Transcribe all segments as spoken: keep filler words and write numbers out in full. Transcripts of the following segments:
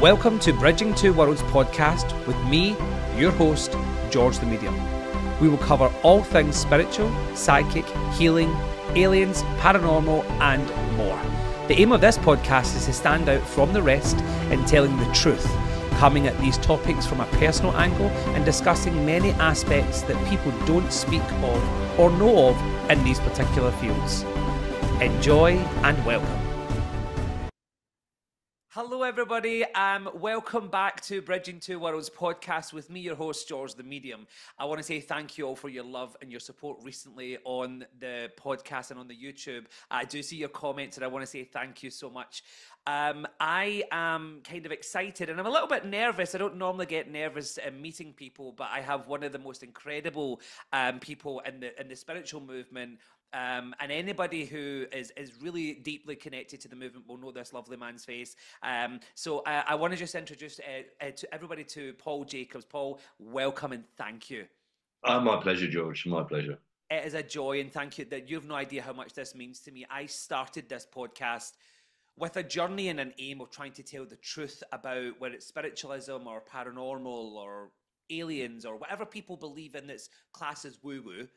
Welcome to Bridging Two Worlds podcast with me, your host, George The Medium. We will cover all things spiritual, psychic, healing, aliens, paranormal, and more. The aim of this podcast is to stand out from the rest in telling the truth, coming at these topics from a personal angle and discussing many aspects that people don't speak of or know of in these particular fields. Enjoy and welcome. Hello everybody, um, welcome back to Bridging Two Worlds podcast with me, your host, George The Medium. I want to say thank you all for your love and your support recently on the podcast and on the YouTube. I do see your comments and I want to say thank you so much. Um, I am kind of excited and I'm a little bit nervous. I don't normally get nervous uh, meeting people, but I have one of the most incredible um, people in the in the spiritual movement. Um, and anybody who is, is really deeply connected to the movement will know this lovely man's face. Um, so I, I want to just introduce uh, uh, to everybody to Paul Jacobs. Paul, welcome and thank you. Oh, my pleasure, George. My pleasure. It is a joy and thank you. That you have no idea how much this means to me. I started this podcast with a journey and an aim of trying to tell the truth about whether it's spiritualism or paranormal or aliens or whatever people believe in that's classed as woo-woo,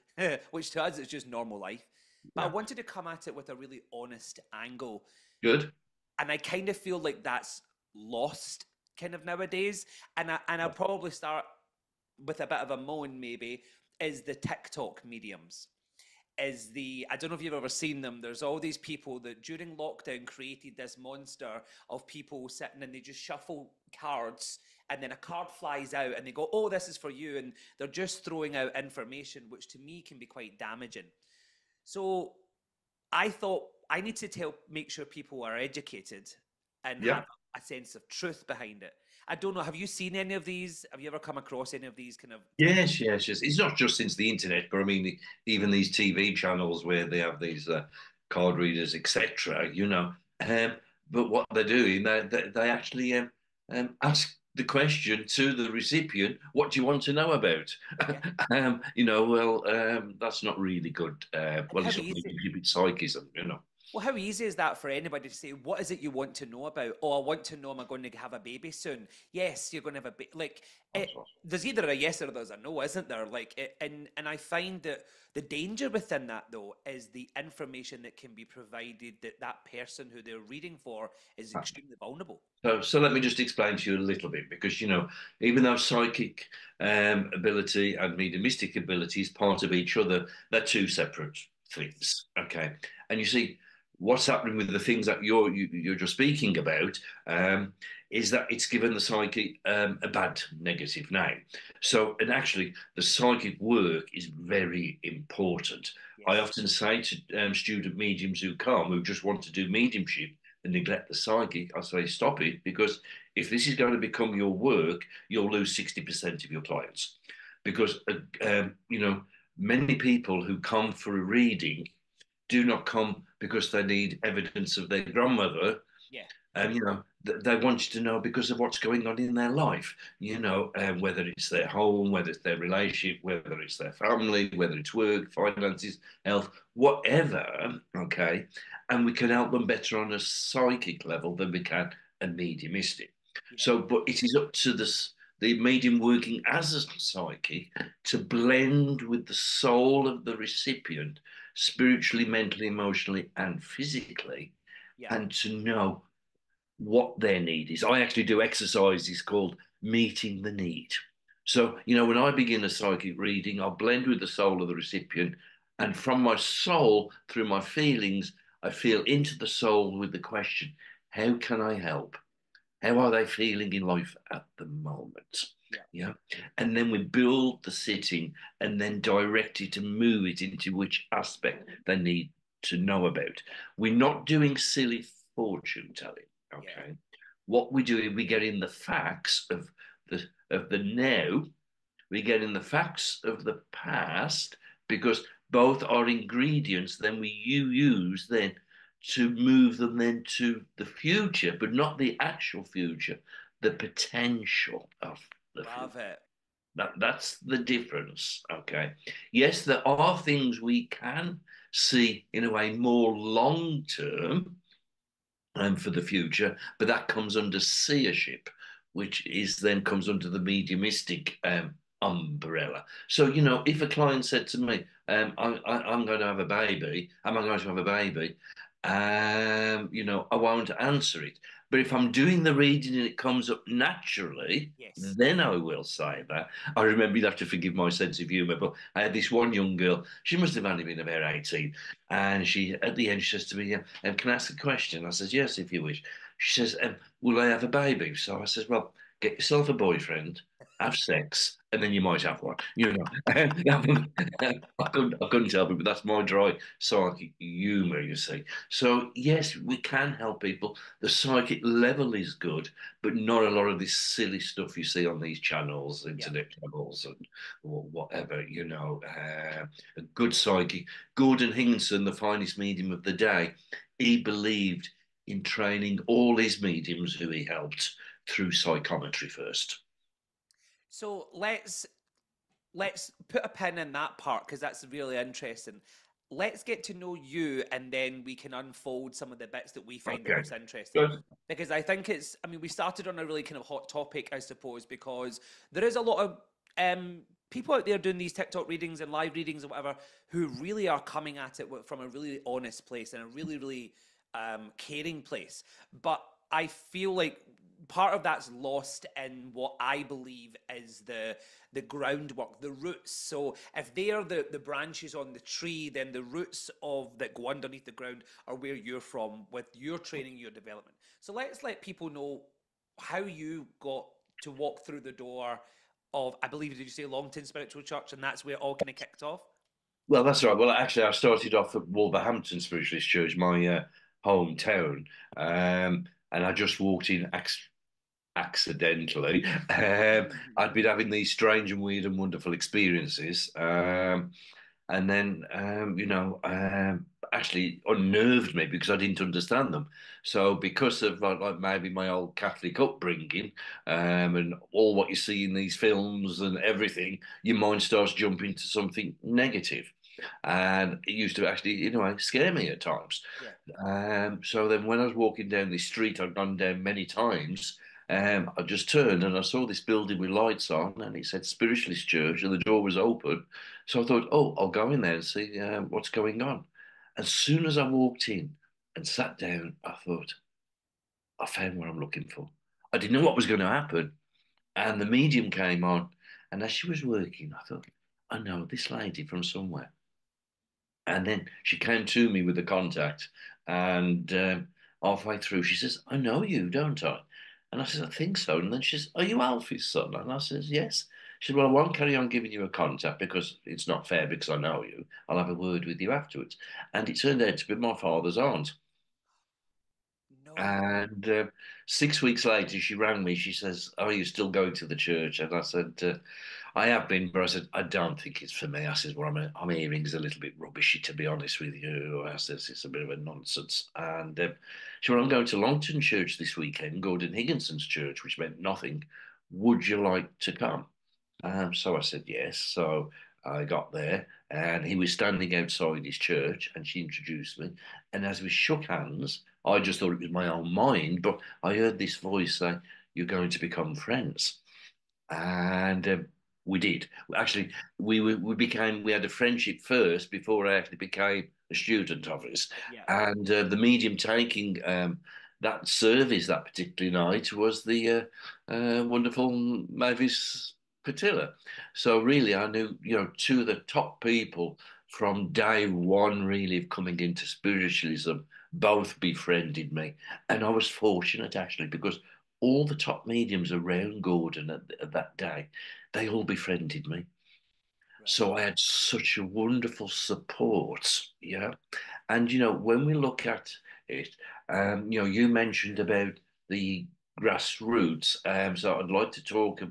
which to us is just normal life. But yeah. I wanted to come at it with a really honest angle. Good. And I kind of feel like that's lost kind of nowadays. And, I, and I'll probably start with a bit of a moan maybe, is the TikTok mediums. Is the, I don't know if you've ever seen them, there's all these people that during lockdown created this monster of people sitting and they just shuffle cards and then a card flies out and they go, oh, this is for you. And they're just throwing out information, which to me can be quite damaging. So I thought I need to tell, make sure people are educated and yeah. have a sense of truth behind it. I don't know. Have you seen any of these? Have you ever come across any of these kind of? Yes, yes, yes. It's not just since the internet, but I mean, even these T V channels where they have these uh, card readers, et cetera. You know, um, but what they're doing, they they, they actually um, um, ask the question to the recipient, "What do you want to know about?" Yeah. um, you know, well, um, that's not really good. Uh, well, it's not really psychism, you know. Well, how easy is that for anybody to say, what is it you want to know about? Oh, I want to know, am I going to have a baby soon? Yes, you're going to have a baby. Like, it, there's either a yes or there's a no, isn't there? Like, it, and, and I find that the danger within that, though, is the information that can be provided that that person who they're reading for is extremely vulnerable. So, so let me just explain to you a little bit, because, you know, even though psychic um, ability and mediumistic ability is part of each other, they're two separate things, okay? And you see, what's happening with the things that you're you, you're just speaking about um, is that it's given the psychic um, a bad negative name. So, and actually, the psychic work is very important. Yes. I often say to um, student mediums who come, who just want to do mediumship and neglect the psychic, I say, stop it, because if this is going to become your work, you'll lose sixty percent of your clients. Because, uh, um, you know, many people who come for a reading do not come because they need evidence of their grandmother. Yeah. And, you know, th they want you to know because of what's going on in their life, you know, um, whether it's their home, whether it's their relationship, whether it's their family, whether it's work, finances, health, whatever, okay? And we can help them better on a psychic level than we can a mediumistic. Yeah. So, but it is up to the, the medium working as a psychic to blend with the soul of the recipient spiritually, mentally, emotionally, and physically, yeah. and to know what their need is. I actually do exercises called meeting the need. So, you know, when I begin a psychic reading, I'll blend with the soul of the recipient, and from my soul, through my feelings, I feel into the soul with the question, how can I help? How are they feeling in life at the moment? Yeah. And then we build the sitting and then direct it and move it into which aspect they need to know about. We're not doing silly fortune telling. Okay. Yeah. What we do is we get in the facts of the of the now, we get in the facts of the past, because both are ingredients then we you use then to move them then to the future, but not the actual future, the potential of Love it. That, that's the difference, okay? Yes, there are things we can see in a way more long-term, and for the future, but that comes under seership, which is then comes under the mediumistic um, umbrella. So, you know, if a client said to me, um, I, I, I'm going to have a baby, am I going to have a baby? Um, you know, I won't answer it. But if I'm doing the reading and it comes up naturally, yes, then I will say that. I remember, you'd have to forgive my sense of humour, but I had this one young girl, she must have only been about eighteen, and she, at the end, she says to me, um, can I ask a question? I says, yes, if you wish. She says, um, will I have a baby? So I says, well, get yourself a boyfriend, have sex, and then you might have one. You know, I couldn't, I couldn't help it, but that's my dry psychic humour, you see. So, yes, we can help people. The psychic level is good, but not a lot of this silly stuff you see on these channels, internet yeah. channels and or whatever, you know. Uh, a good psychic. Gordon Higginson, the finest medium of the day, he believed in training all his mediums who he helped through psychometry first. So let's let's put a pin in that part, because that's really interesting. Let's get to know you, and then we can unfold some of the bits that we find okay. most interesting. Good. Because I think it's, I mean, we started on a really kind of hot topic, I suppose, because there is a lot of um, people out there doing these TikTok readings and live readings and whatever, who really are coming at it from a really honest place and a really, really um, caring place. But I feel like part of that's lost in what I believe is the the groundwork, the roots. So if they are the, the branches on the tree, then the roots of that go underneath the ground are where you're from with your training, your development. So let's let people know how you got to walk through the door of, I believe, did you say Longton Spiritual Church? And that's where it all kind of kicked off? Well, that's right. Well, actually, I started off at Wolverhampton Spiritualist Church, my uh, hometown. Um, and I just walked in accidentally. um, I'd been having these strange and weird and wonderful experiences, um, and then um, you know, um, actually unnerved me because I didn't understand them. So because of like, like maybe my old Catholic upbringing, um, and all what you see in these films and everything, your mind starts jumping to something negative. And it used to actually, you know, scare me at times. Yeah. Um, so then when I was walking down the street, I'd gone down many times, Um, I just turned and I saw this building with lights on, and it said Spiritualist Church, and the door was open. So I thought, oh, I'll go in there and see uh, what's going on. As soon as I walked in and sat down, I thought, I found what I'm looking for. I didn't know what was going to happen. And the medium came on, and as she was working, I thought, I know this lady from somewhere. And then she came to me with the contact, and um, halfway through, she says, I know you, don't I? And I said, I think so. And then she says, are you Alfie's son? And I says, yes. She said, well, I won't carry on giving you a contact because it's not fair, because I know you. I'll have a word with you afterwards. And it turned out to be my father's aunt. No. And uh, six weeks later, she rang me. She says, oh, are you still going to the church? And I said, uh, I have been, but I said, I don't think it's for me. I says, well, I'm, I'm hearing is a little bit rubbishy, to be honest with you. I says, it's a bit of a nonsense. And uh, she went, I'm going to Longton Church this weekend, Gordon Higginson's church, which meant nothing. Would you like to come? Um, so I said, yes. So I got there, and he was standing outside his church, and she introduced me. And as we shook hands, I just thought it was my own mind, but I heard this voice say, you're going to become friends. And um, we did. Actually, we we became, we had a friendship first before I actually became a student of his. Yeah. And uh, the medium taking um, that service that particular night was the uh, uh, wonderful Mavis Pittilla. So really, I knew, you know, two of the top people from day one, really, of coming into spiritualism. Both befriended me, and I was fortunate, actually, because all the top mediums around Gordon at, at that day, they all befriended me. Right. So I had such a wonderful support, yeah. And, you know, when we look at it, um, you know, you mentioned about the grassroots, um, so I'd like to talk,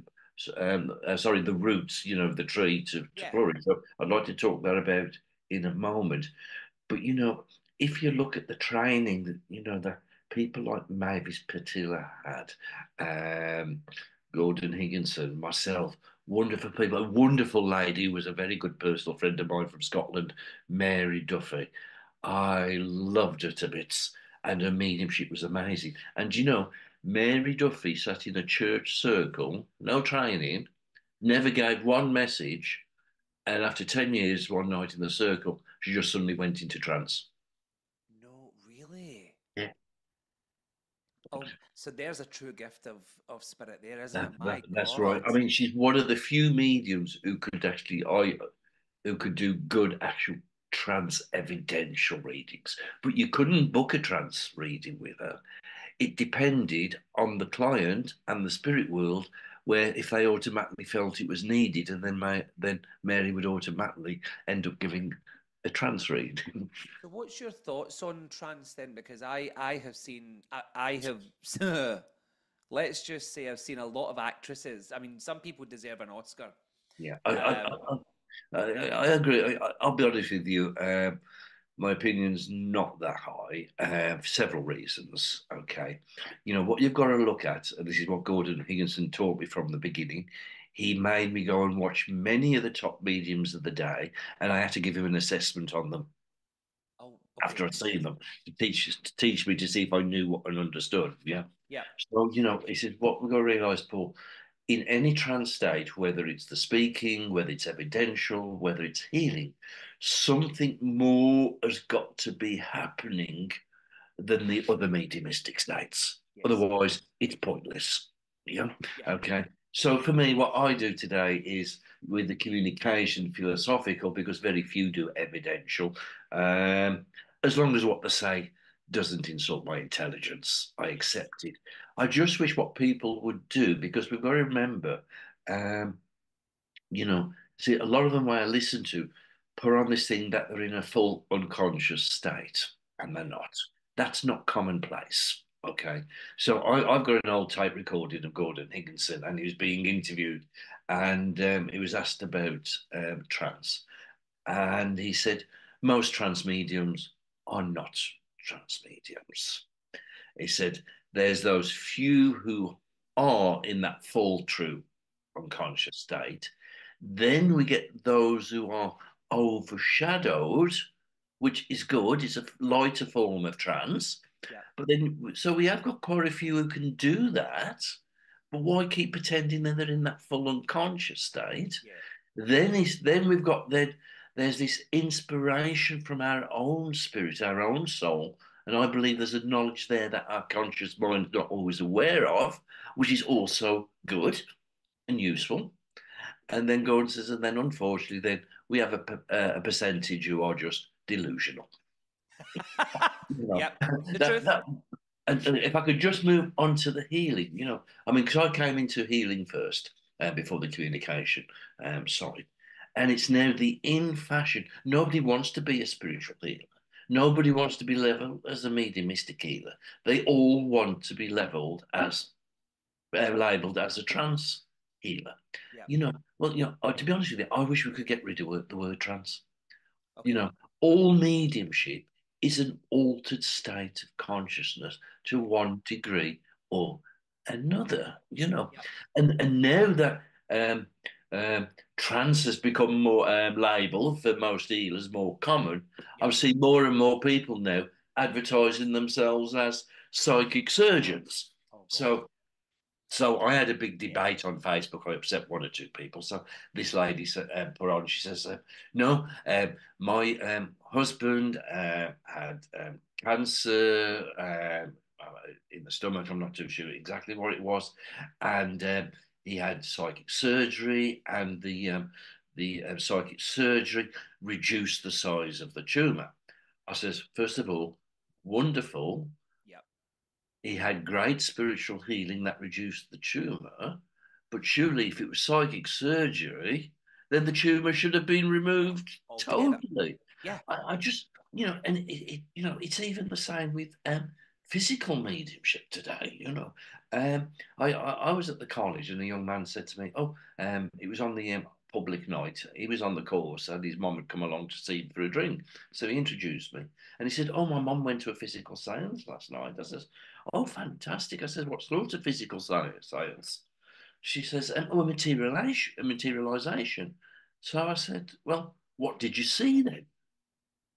um, uh, sorry, the roots, you know, the tree to, to yeah. flourish. So I'd like to talk that about in a moment. But, you know, if you look at the training that, you know, that people like Mavis Pittilla had, um, Gordon Higginson, myself, wonderful people, a wonderful lady who was a very good personal friend of mine from Scotland, Mary Duffy. I loved her to bits. and her mediumship was amazing. And you know, Mary Duffy sat in a church circle, no training, never gave one message, and after ten years, one night in the circle, she just suddenly went into trance. No, really? Yeah. Oh, so there's a true gift of, of spirit there, isn't that, it? My that, that's God. Right. I mean, she's one of the few mediums who could actually, I, who could do good actual trance evidential readings, but you couldn't book a trance reading with her. It depended on the client and the spirit world, where if they automatically felt it was needed, and then my, then Mary would automatically end up giving a trance reading. So what's your thoughts on trance then? Because I, I have seen, I, I have, let's just say I've seen a lot of actresses. I mean, some people deserve an Oscar. Yeah, I, um, I, I, I, I agree. I, I'll be honest with you. Um, my opinion's not that high, uh, for several reasons, okay? You know, what you've got to look at, and this is what Gordon Higginson taught me from the beginning, he made me go and watch many of the top mediums of the day, and I had to give him an assessment on them oh, okay. after I'd seen them, to teach, to teach me to see if I knew what and understood, yeah? Yeah. So, you know, he said, what we've got to realise, Paul, in any trance state, whether it's the speaking, whether it's evidential, whether it's healing, something more has got to be happening than the other mediumistic states. Yes. Otherwise, it's pointless. Yeah? Yeah. Okay. So for me, what I do today is with the communication philosophical, because very few do evidential, um, as long as what they say doesn't insult my intelligence, I accept it. I just wish what people would do, because we've got to remember, um, you know, see, a lot of them I listen to put on this thing that they're in a full unconscious state, and they're not. That's not commonplace, okay? So I, I've got an old tape recording of Gordon Higginson, and he was being interviewed, and um, he was asked about um, trance. And he said, most trance mediums are not trance mediums. He said, there's those few who are in that full, true, unconscious state. Then we get those who are overshadowed, which is good. It's a lighter form of trance. Yeah. But then, so we have got quite a few who can do that, but why keep pretending that they're in that full unconscious state? Yeah. Then, it's, then we've got, then there's this inspiration from our own spirit, our own soul. And I believe there's a knowledge there that our conscious mind's not always aware of, which is also good and useful. And then Gordon says, and then unfortunately, then we have a, a percentage who are just delusional. You know, yep, the that, truth. That, and, and if I could just move on to the healing, you know, I mean, because I came into healing first uh, before the communication um, side, and it's now the in fashion. Nobody wants to be a spiritual healer. Nobody wants to be leveled as a mediumistic healer. They all want to be leveled as, uh, labelled as a trance healer. Yeah. You know, well, you know, to be honest with you, I wish we could get rid of the word trance. Okay. You know, all mediumship is an altered state of consciousness to one degree or another, you know. Yeah. And, and now that um, um, trance has become more um, label for most healers, more common. Yeah. I've seen more and more people now advertising themselves as psychic surgeons. Oh, so, so I had a big debate on Facebook. I upset one or two people. So this lady uh, put on, she says, uh, no, um, my um, husband uh, had um, cancer um, in the stomach. I'm not too sure exactly what it was. And um, he had psychic surgery, and the um, the um, psychic surgery reduced the size of the tumour. I says, first of all, wonderful. Yep. He had great spiritual healing that reduced the tumour, but surely if it was psychic surgery, then the tumour should have been removed altogether. Totally. Yeah. I, I just, you know, and it, it, you know, it's even the same with um, physical mediumship today, you know. Um, I, I, I was at the college, and a young man said to me, oh, um, it was on the um, public night. He was on the course, and his mum had come along to see him for a drink. So he introduced me, and he said, oh, my mum went to a physical science last night. I says, oh, fantastic. I said, what sort of physical science? She says, um, oh, materialisation. So I said, well, what did you see then?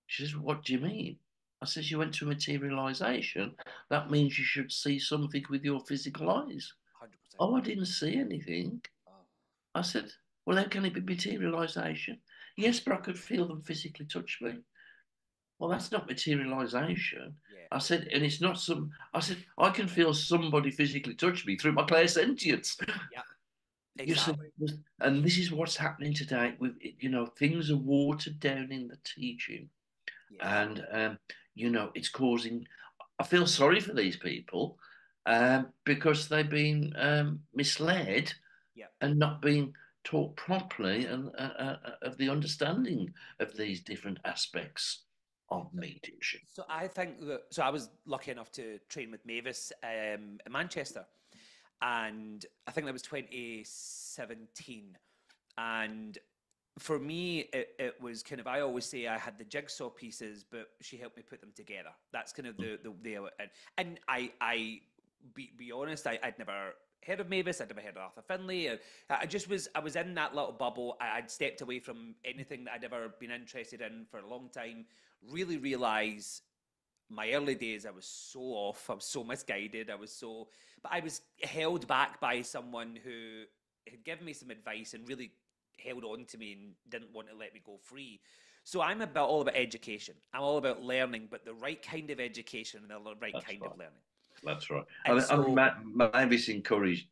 She says, what do you mean? I says, you went to materialization. That means you should see something with your physical eyes. one hundred percent. Oh, I didn't see anything. Oh. I said, well, how can it be materialization? Yes, but I could feel them physically touch me. Well, that's not materialization. Yeah. I said, and it's not some, I said, I can feel somebody physically touch me through my clairsentience. Yeah. Exactly. Said, and this is what's happening today. With, you know, things are watered down in the teaching. Yeah. And, um, you know, it's causing, I feel sorry for these people um, because they've been um, misled yeah. and not being taught properly and uh, uh, of the understanding of these different aspects of meditation. So I think that, so I was lucky enough to train with Mavis um, in Manchester, and I think that was twenty seventeen, and for me it, it was kind of, I always say I had the jigsaw pieces, but she helped me put them together. That's kind of the the way. And, and I I be, be honest, I, I'd never heard of Mavis, I'd never heard of Arthur Findlay, and I just was, I was in that little bubble. I, I'd stepped away from anything that I'd ever been interested in for a long time. Really realize my early days, I was so off, I was so misguided, I was so, but I was held back by someone who had given me some advice and really held on to me and didn't want to let me go free. So I'm about all about education. I'm all about learning, but the right kind of education and the right That's kind right. of learning. That's right. And, and so, I mean, Mavis encouraged,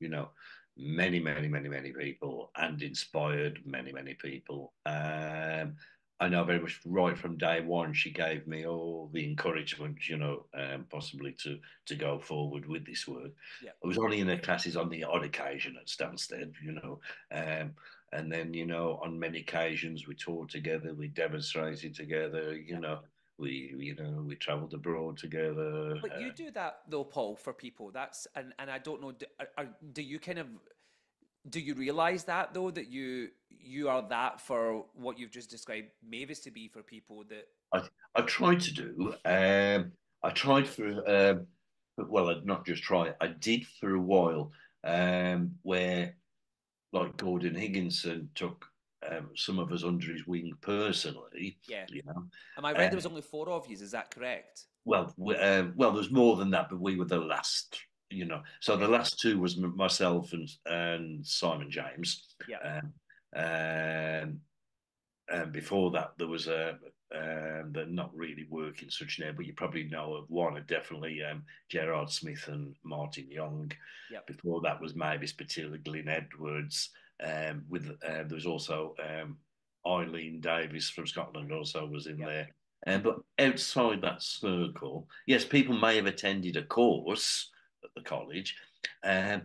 you know, many, many, many, many people and inspired many, many people. Um, I know very much right from day one, she gave me all the encouragement, you know, um, possibly to to go forward with this work. Yeah. I was only in her classes on the odd occasion at Stansted, you know, um, and then, you know, on many occasions we taught together, we demonstrated together, you yeah. know, we, you know, we travelled abroad together. But uh, you do that though, Paul, for people. That's, and, and I don't know, do, are, do you kind of, do you realize that though, that you you are that for what you've just described Mavis to be for people? That I, I tried to do. Um, I tried for um, well, I'd not just try. I did for a while, um, where like Gordon Higginson took um, some of us under his wing personally. Yeah. You know? Am I right? Um, there was only four of you. Is that correct? Well, we, uh, well, there's more than that, but we were the last. You know, so the last two was myself and and Simon James. Yeah. Um, and, and before that, there was a um, they're not really working such now, but you probably know of one. Definitely, um, Gerard Smith and Martin Young. Yeah. Before that was Mavis Pittilla, Glyn Edwards. Um, with uh, there was also um, Eileen Davis from Scotland. Also was in yep. there. Um, but outside that circle, yes, people may have attended a course at the college, um,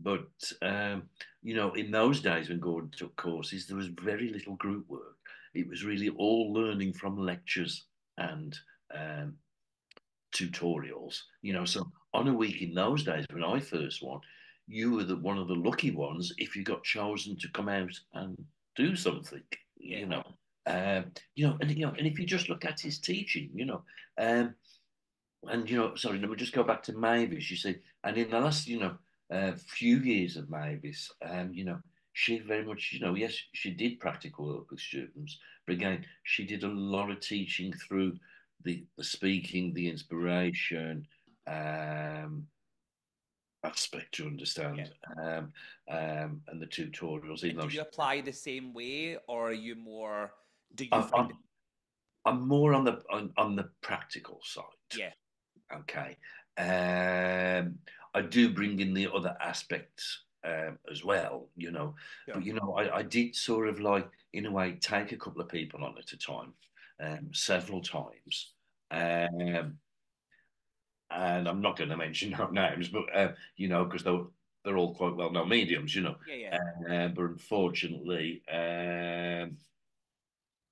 but um, you know, in those days when Gordon took courses, there was very little group work. It was really all learning from lectures and um, tutorials. You know, so on a week in those days when I first won, you were the, one of the lucky ones if you got chosen to come out and do something. You know, um, you know, and you know, and if you just look at his teaching, you know. Um, And, you know, sorry, let me just go back to Mavis. You see, and in the last, you know, uh, few years of Mavis, um, you know, she very much, you know, yes, she did practical work with students, but again, she did a lot of teaching through the, the speaking, the inspiration um, aspect, you understand, yeah. um, um, and the tutorials. And do you apply the same way, or are you more, do you I'm, find I'm, I'm more on the on, on the practical side. Yeah. Okay. Um, I do bring in the other aspects um, as well, you know. Yeah. But, you know, I, I did sort of like, in a way, take a couple of people on at a time, um, several times. Um, and I'm not going to mention no names, but, uh, you know, because they're, they're all quite well-known mediums, you know. Yeah, yeah. Uh, but unfortunately, um,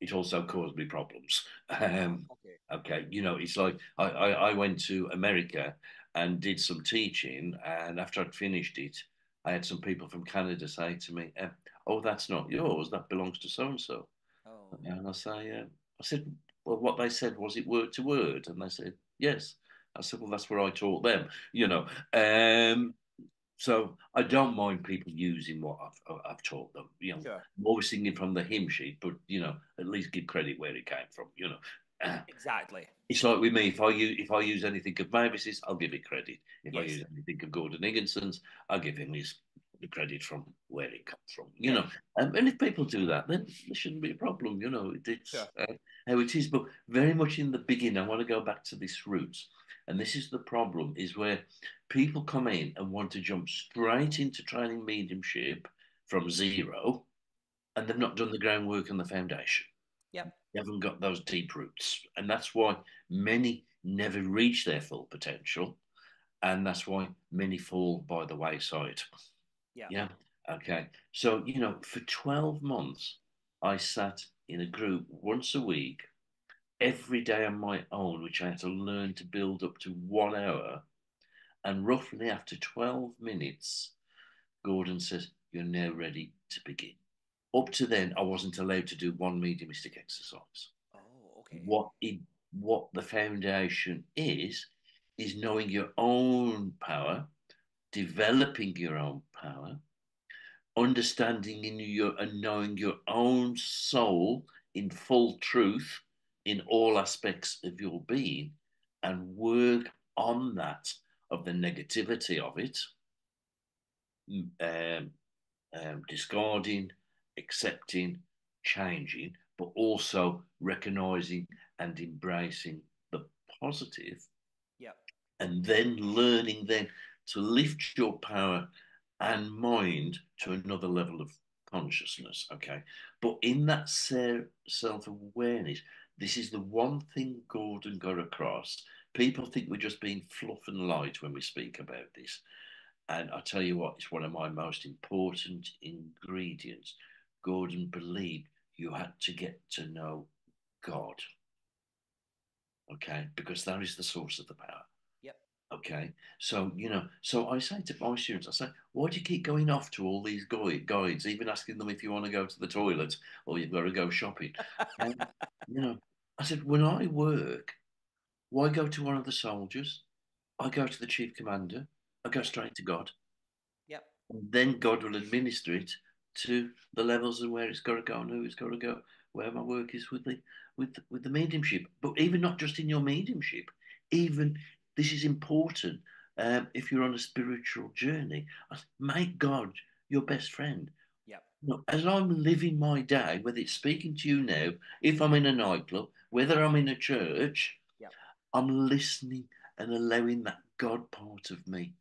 it also caused me problems. Um, okay. okay, you know, it's like I, I, I went to America and did some teaching, and after I'd finished it, I had some people from Canada say to me, uh, oh, that's not yours, that belongs to so-and-so. Oh. And I say, uh, I said, well, what they said, was it word to word? And they said, yes. I said, well, that's where I taught them, you know. Um, so I don't mind people using what I've, I've taught them, you know. Sure. I'm always singing from the hymn sheet, but, you know, at least give credit where it came from, you know. Exactly. It's like with me, if I use if I use anything of Mavis's, I'll give it credit. If yes. I use anything of Gordon Higginson's, I'll give him his the credit from where it comes from. You yeah. know, um, and if people do that, then there shouldn't be a problem. You know, it, it's sure. uh, how it is. But very much in the beginning, I want to go back to this roots, and this is the problem: is where people come in and want to jump straight into training mediumship from zero, and they've not done the groundwork and the foundation. Yep. They haven't got those deep roots. And that's why many never reach their full potential. And that's why many fall by the wayside. Yeah. Yeah. Okay. So, you know, for twelve months, I sat in a group once a week, every day on my own, which I had to learn to build up to one hour. And roughly after twelve minutes, Gordon says, "You're now ready to begin." Up to then, I wasn't allowed to do one mediumistic exercise. Oh, okay. What it, what the foundation is, is knowing your own power, developing your own power, understanding in your and knowing your own soul in full truth in all aspects of your being, and work on that of the negativity of it, um, um, discarding, accepting, changing, but also recognizing and embracing the positive. Yeah. And then learning then to lift your power and mind to another level of consciousness. Okay. But in that self-awareness, this is the one thing Gordon got across. People think we're just being fluff and light when we speak about this. And I tell you what, it's one of my most important ingredients. Gordon believed you had to get to know God, okay? Because that is the source of the power. Yep. Okay, so, you know, so I say to my students, I say, why do you keep going off to all these guides, even asking them if you want to go to the toilet or you've got to go shopping? And, you know, I said, when I work, why go to one of the soldiers? I go to the chief commander. I go straight to God. Yep. And then God will administer it to the levels and where it's got to go and who it's got to go, where my work is with the with with the mediumship. But even not just in your mediumship, even this is important. Um, if you're on a spiritual journey, make God your best friend. Yeah. You know, as I'm living my day, whether it's speaking to you now, if I'm in a nightclub, whether I'm in a church, yep. I'm listening and allowing that God part of me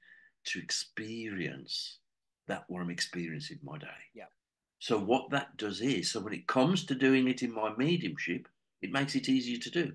to experience that what I'm experiencing my day. Yeah. So what that does is, so when it comes to doing it in my mediumship, it makes it easier to do.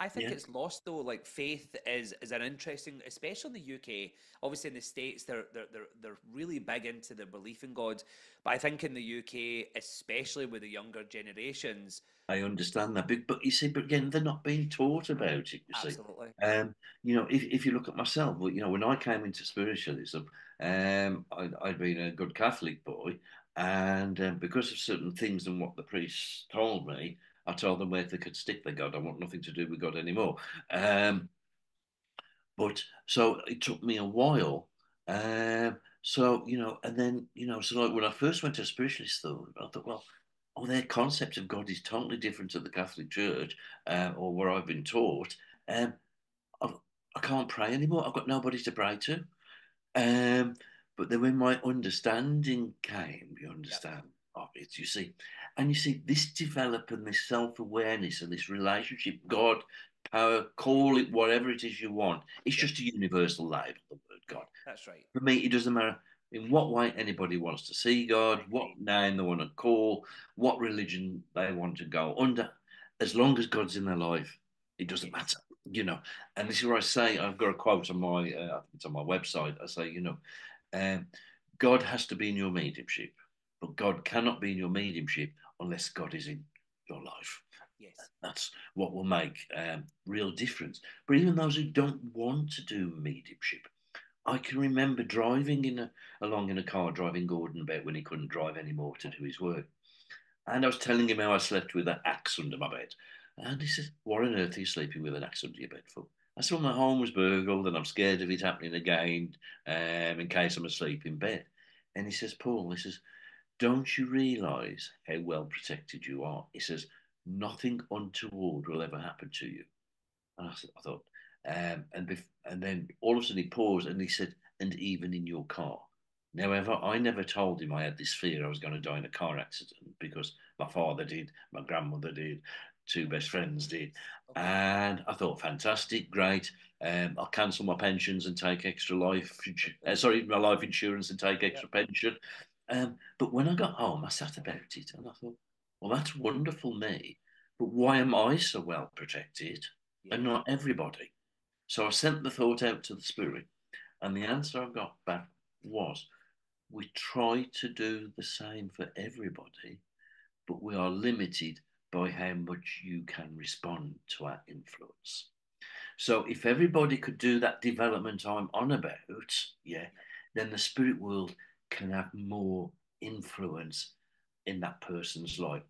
I think yeah. it's lost though. Like faith is is an interesting, especially in the U K. Obviously in the States, they're they're they're, they're really big into their belief in God. But I think in the U K, especially with the younger generations, I understand that. But, but you see, but again, they're not being taught about it. You Absolutely. See, um, you know, if if you look at myself, well, you know, when I came into spiritualism, um, I, I'd been a good Catholic boy, and um, because of certain things and what the priests told me. I told them where they could stick their God. I want nothing to do with God anymore. Um, but so it took me a while. Um, so, you know, and then, you know, so like when I first went to a spiritualist, though, I thought, well, oh, their concept of God is totally different to the Catholic Church uh, or where I've been taught. Um, I've, I can't pray anymore. I've got nobody to pray to. Um, but then when my understanding came, you understand. Yep. of it, you see. And you see, this develop and this self-awareness and this relationship, God, power, call it whatever it is you want. It's yeah. just a universal label, the word God. That's right. For me, it doesn't matter in what way anybody wants to see God, what name they want to call, what religion they want to go under. As long as God's in their life, it doesn't matter, you know. And this is where I say, I've got a quote on my, uh, it's on my website, I say, you know, um, God has to be in your mediumship. But God cannot be in your mediumship unless God is in your life. Yes. That's what will make um, real difference. But even those who don't want to do mediumship, I can remember driving in a, along in a car, driving Gordon about when he couldn't drive anymore to do his work. And I was telling him how I slept with an axe under my bed. And he says, "What on earth are you sleeping with an axe under your bed for?" I said, "Well, my home was burgled and I'm scared of it happening again um, in case I'm asleep in bed." And he says, "Paul," he says, "don't you realise how well protected you are?" He says, nothing untoward will ever happen to you. And I, I thought, um, and and then all of a sudden he paused and he said, and even in your car. Now, ever, I never told him I had this fear I was going to die in a car accident, because my father did, my grandmother did, two best friends did. And I thought, fantastic, great. Um, I'll cancel my pensions and take extra life, uh, sorry, my life insurance and take extra yeah. pension. Um, but when I got home, I sat about it and I thought, well, that's wonderful me, but why am I so well protected yeah. and not everybody? So I sent the thought out to the spirit, and the answer I got back was, we try to do the same for everybody, but we are limited by how much you can respond to our influence. So if everybody could do that development I'm on about, yeah, then the spirit world can have more influence in that person's life,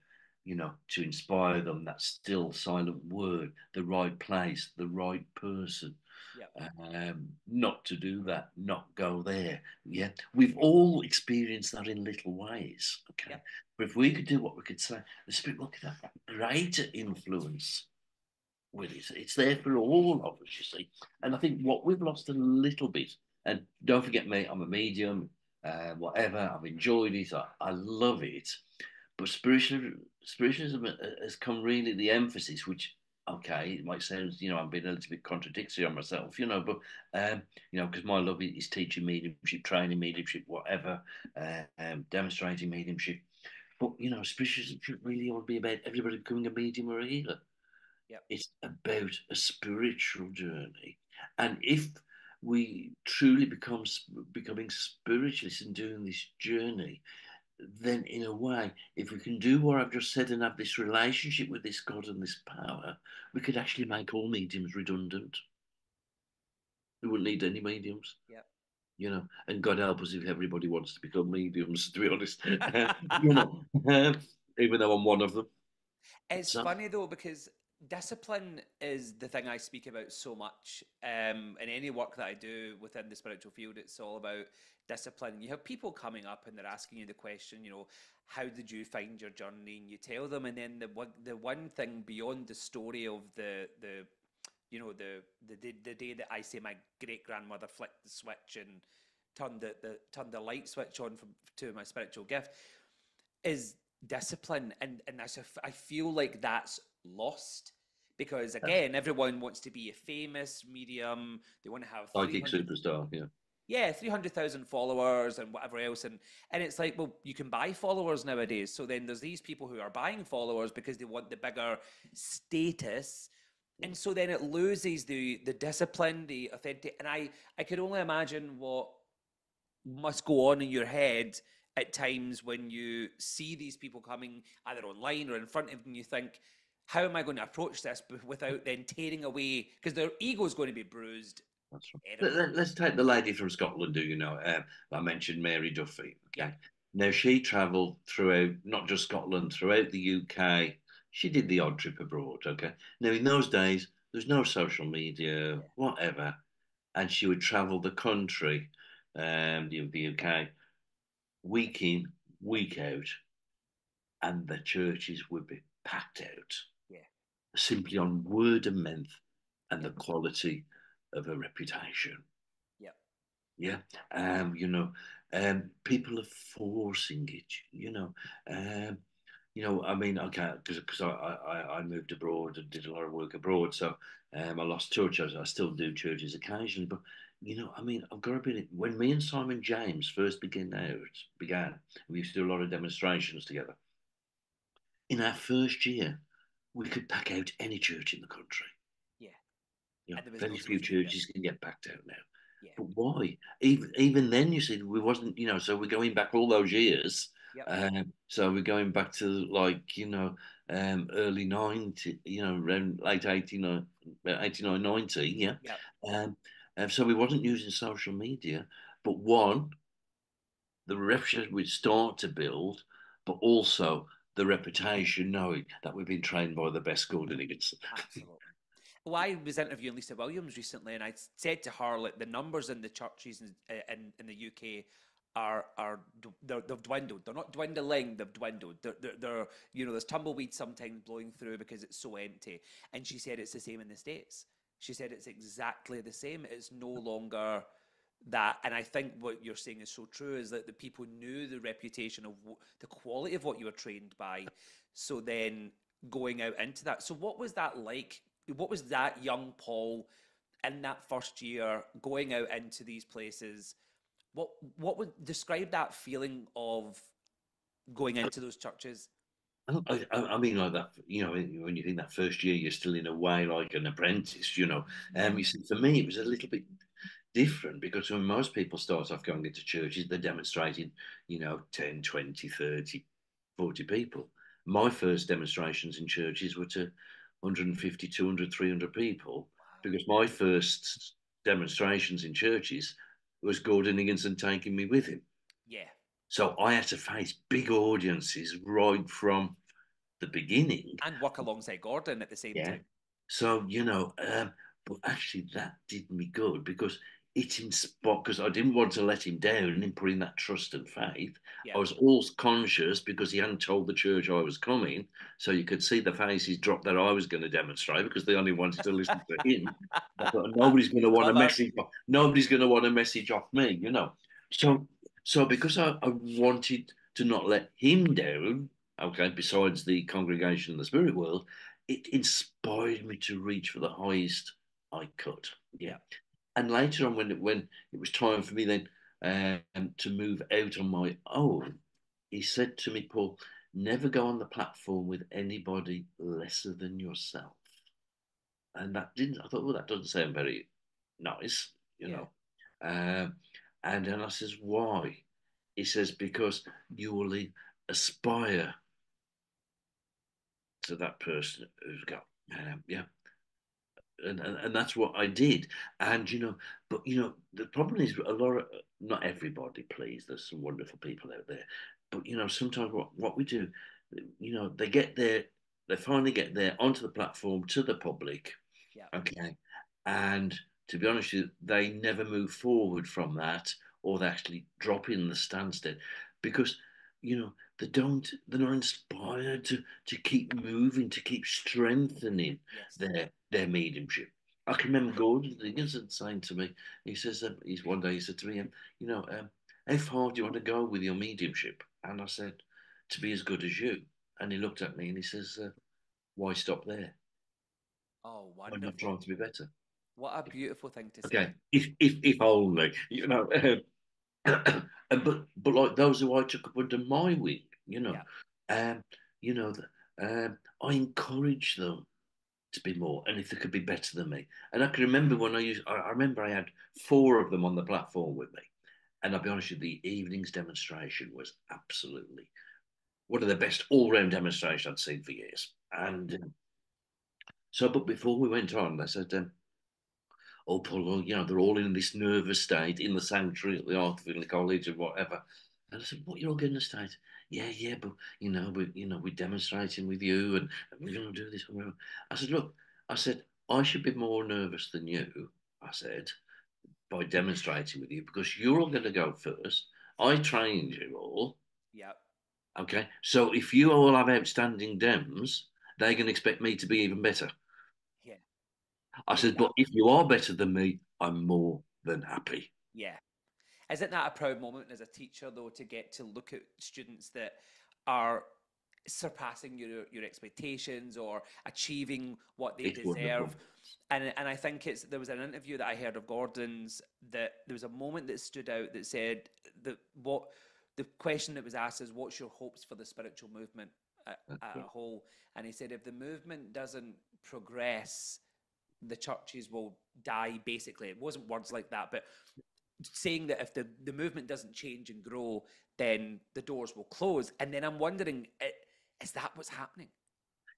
you know, to inspire them, that still silent word, the right place, the right person. Yep. Um, not to do that, not go there. Yeah, we've all experienced that in little ways. Okay, yep. But if we could do what we could say, the spirit will have that greater influence with it. It's there for all of us, you see. And I think what we've lost a little bit, and don't forget me, I'm a medium, uh, whatever, I've enjoyed it, I, I love it. But spiritual, spiritualism has come really the emphasis, which, okay, it might sound, you know, I'm being a little bit contradictory on myself, you know, but, um, you know, because my love is teaching mediumship, training mediumship, whatever, uh, um, demonstrating mediumship. But, you know, spiritualism should really all be about everybody becoming a medium or a healer. Yep. It's about a spiritual journey. And if we truly become becoming spiritualists and doing this journey, then in a way, if we can do what I've just said and have this relationship with this God and this power, we could actually make all mediums redundant. We wouldn't need any mediums. Yep. You know, and God help us if everybody wants to become mediums, to be honest. You know, even though I'm one of them. It's so funny though, because discipline is the thing I speak about so much. Um, in any work that I do within the spiritual field, it's all about discipline. You have people coming up and they're asking you the question, you know, how did you find your journey? And you tell them, and then the one, the one thing beyond the story of the the, you know, the the the day that I say my great grandmother flicked the switch and turned the, the turned the light switch on from, to my spiritual gift, is discipline. And and I I feel like that's lost, because again, everyone wants to be a famous medium. They want to have psychic superstar, yeah, yeah, three hundred thousand followers and whatever else. And and it's like, well, you can buy followers nowadays. So then there's these people who are buying followers because they want the bigger status, and so then it loses the the discipline, the authentic. And I I could only imagine what must go on in your head at times when you see these people coming either online or in front of them. You think, how am I going to approach this without then tearing away? Because their ego is going to be bruised. That's right. Let's take the lady from Scotland, do you know? Um, I mentioned Mary Duffy. Okay. Now, she travelled throughout, not just Scotland, throughout the U K. She did the odd trip abroad, okay? Now, in those days, there's no social media, yeah. whatever. And she would travel the country, um, the U K, week in, week out. And the churches would be packed out. Simply on word of mouth and the quality of a reputation. Yeah. Yeah. Um, you know, um, people are forcing it, you know. Um, you know, I mean, okay, because I, I, I moved abroad and did a lot of work abroad, so um, I lost churches. I still do churches occasionally, but, you know, I mean, I've got to be, when me and Simon James first began out, began, we used to do a lot of demonstrations together. In our first year, we could pack out any church in the country. Yeah. You know, very few churches can get packed out now. Yeah. But why? Even even then, you see, we wasn't, you know, so we're going back all those years. Yep. Um, so we're going back to, like, you know, um, early ninety, you know, around late eighty-nine, ninety, yeah. Yep. Um, and so we wasn't using social media. But one, the reputation would start to build, but also the reputation, knowing that we've been trained by the best Gordon Higginson. Absolutely. Well, I was interviewing Lisa Williams recently, and I said to her, like, the numbers in the churches in, in, in the U K are are they're, they've dwindled. They're not dwindling. They've dwindled. They're, they're, they're you know, there's tumbleweed sometimes blowing through because it's so empty. And she said it's the same in the States. She said it's exactly the same. It's no longer that. And I think what you're saying is so true, is that the people knew the reputation of the quality of what you were trained by. So then going out into that. So what was that like? What was that young Paul in that first year going out into these places? What what would describe that feeling of going into those churches? I, I mean, like that, you know, when you think that first year, you're still in a way like an apprentice, you know. Um, you see, for me, it was a little bit different, because when most people start off going into churches, they're demonstrating, you know, ten, twenty, thirty, forty people. My first demonstrations in churches were to a hundred fifty, two hundred, three hundred people, because my first demonstrations in churches was Gordon Higginson taking me with him. Yeah. So I had to face big audiences right from the beginning. And work alongside Gordon at the same yeah. time. So, you know, um, but actually that did me good, because it inspired, because I didn't want to let him down and put in that trust and faith. Yeah. I was all conscious, because he hadn't told the church I was coming. So you could see the faces drop that I was going to demonstrate, because they only wanted to listen to him. I thought, nobody's going to want a message. Nobody's going to want a message off me, you know. So, so because I, I wanted to not let him down, okay, besides the congregation and the spirit world, it inspired me to reach for the highest I could. Yeah. And later on, when, when it was time for me then um, to move out on my own, he said to me, Paul, never go on the platform with anybody lesser than yourself. And that didn't, I thought, well, that doesn't sound very nice, you yeah. know. Um, and then I says, why? He says, because you will aspire to that person who's got, um, yeah. And, and and that's what I did. And, you know, but, you know, the problem is a lot of, not everybody, please, there's some wonderful people out there. But, you know, sometimes what, what we do, you know, they get there, they finally get there onto the platform to the public. Yeah. Okay. And to be honest with you, they never move forward from that, or they actually drop in the standstill, because, you know, they don't, they're not inspired to, to keep moving, to keep strengthening yes. their their mediumship. I can remember Gordon Higginson saying to me, he says, um, he's one day he said to me, um, you know, um, how far do you want to go with your mediumship? And I said, to be as good as you. And he looked at me and he says, uh, why stop there? Oh, wonderful. I'm not trying to be better. What a beautiful thing to say. Okay, if, if, if only, you know. Um, but but like those who I took up under my wing, you know, yeah. um, you know, um, I encourage them to be more, and if they could be better than me. And I can remember when I used, I remember I had four of them on the platform with me, and I'll be honest with you, the evening's demonstration was absolutely one of the best all-round demonstrations I'd seen for years. And um, so, but before we went on, they said, Um, oh, Paul, you know, they're all in this nervous state in the sanctuary at the Arthur Findlay College or whatever. And I said, what, you're all getting a state? Yeah, yeah, but, you know, we, you know, we're demonstrating with you and we're going to do this. I said, look, I said, I should be more nervous than you, I said, by demonstrating with you, because you're all going to go first. I trained you all. Yeah. Okay, so if you all have outstanding dems, they're going to expect me to be even better. I said, but if you are better than me, I'm more than happy. Yeah. Isn't that a proud moment as a teacher, though, to get to look at students that are surpassing your your expectations or achieving what they it's deserve? Wonderful. And and I think it's, there was an interview that I heard of Gordon's, that there was a moment that stood out that said that what the question that was asked is, what's your hopes for the spiritual movement at, at a whole? And he said, if the movement doesn't progress, the churches will die, basically. It wasn't words like that, but saying that if the, the movement doesn't change and grow, then the doors will close. And then I'm wondering, is that what's happening?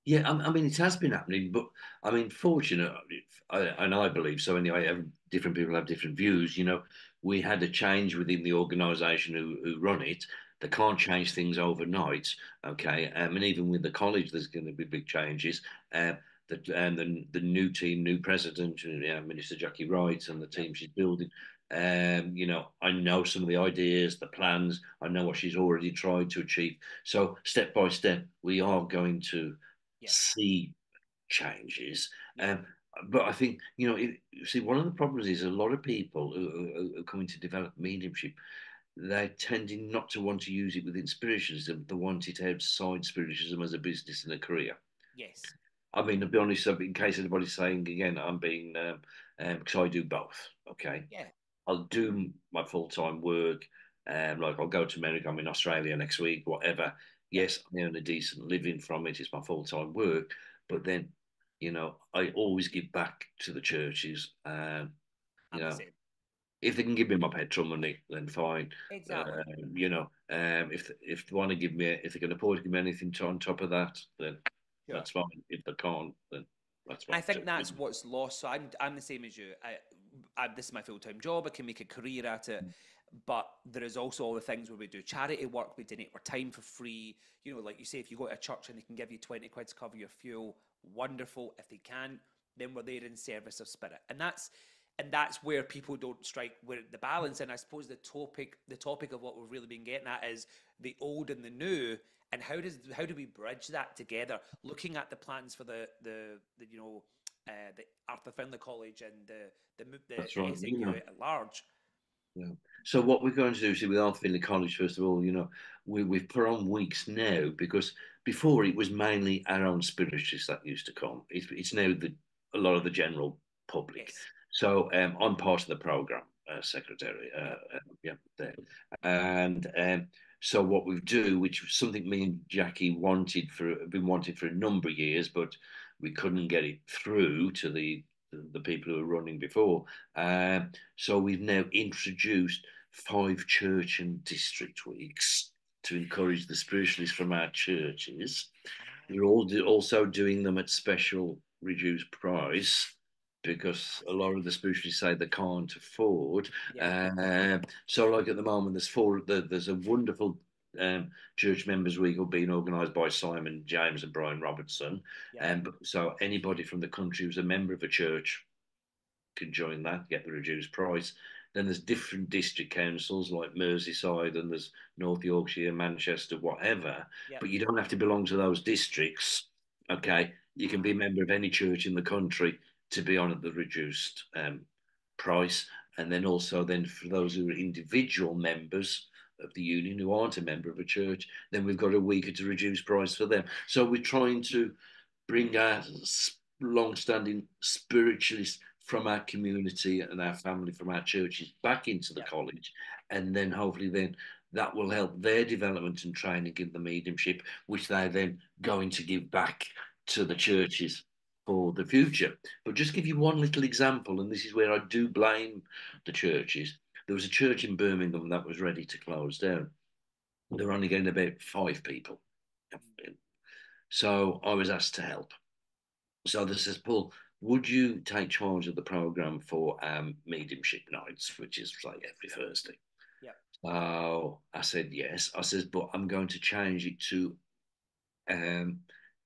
Yeah, I, I mean, it has been happening, but I mean, fortunately, I, and I believe so anyway, different people have different views. You know, we had a change within the organisation who, who run it. They can't change things overnight, okay? Um, and even with the college, there's going to be big changes. Um, The, and the, the new team, new president, you know, Minister Jackie Wright and the team she's building, Um, you know, I know some of the ideas, the plans. I know what she's already tried to achieve. So step by step, we are going to yeah. see changes. Um, but I think, you know, it, see, one of the problems is a lot of people who are coming to develop mediumship, they're tending not to want to use it within spiritualism. They want it outside spiritualism as a business and a career. Yes. I mean, to be honest, in case anybody's saying, again, I'm being, um, um, because I do both, okay? Yeah. I'll do my full-time work, um, like I'll go to America, I'm in Australia next week, whatever. Yes, I earn a decent living from it, it's my full-time work, but then, you know, I always give back to the churches. Um, you know, if they can give me my petrol money, then fine. Exactly. Um, you know, um, if if they want to give me, if they can afford to give me anything to, on top of that, then yeah. that's fine. If they can't, then that's fine. I think that's doing. What's lost. So I'm I'm the same as you. I, I, this is my full-time job. I can make a career at it, but there is also all the things where we do charity work, we donate our time for free. You know, like you say, if you go to a church and they can give you twenty quid to cover your fuel, wonderful. If they can, then we're there in service of spirit. And that's and that's where people don't strike where the balance. And I suppose the topic the topic of what we've really been getting at is the old and the new, and how does how do we bridge that together, looking at the plans for the the, the you know Uh, the Arthur Findlay College and the the, the That's right, S N U yeah. at large. Yeah. So what we're going to do is with Arthur Findlay College, first of all, you know, we we've put on weeks now because before it was mainly our own spiritualists that used to come. It, it's now the a lot of the general public. Yes. So um, I'm part of the program uh, secretary. Uh, uh, yeah, there. And um, so what we do, which was something me and Jackie wanted for been wanting for a number of years, but we couldn't get it through to the the people who were running before. Uh, so we've now introduced five church and district weeks to encourage the spiritualists from our churches. We're all do, also doing them at special reduced price because a lot of the spiritualists say they can't afford. Yeah. Uh, so like at the moment, there's four. There's a wonderful Um, Church Members Week are being organised by Simon James and Brian Robertson, and yeah. um, so anybody from the country who's a member of a church can join that, get the reduced price. Then there's different district councils like Merseyside, and there's North Yorkshire, Manchester, whatever. Yeah. But you don't have to belong to those districts. Okay, you can be a member of any church in the country to be on at the reduced um, price, and then also then for those who are individual members of the union who aren't a member of a church, then we've got a week at a reduced price for them. So we're trying to bring our long-standing spiritualists from our community and our family, from our churches, back into the yeah. college, and then hopefully then that will help their development and training in the mediumship, which they're then going to give back to the churches for the future. But just give you one little example, and this is where I do blame the churches. There was a church in Birmingham that was ready to close down. They were only getting about five people. So I was asked to help. So they says, Paul, would you take charge of the programme for um, mediumship nights, which is like every Thursday? Yeah. So I said, yes. I says, but I'm going to change it to um,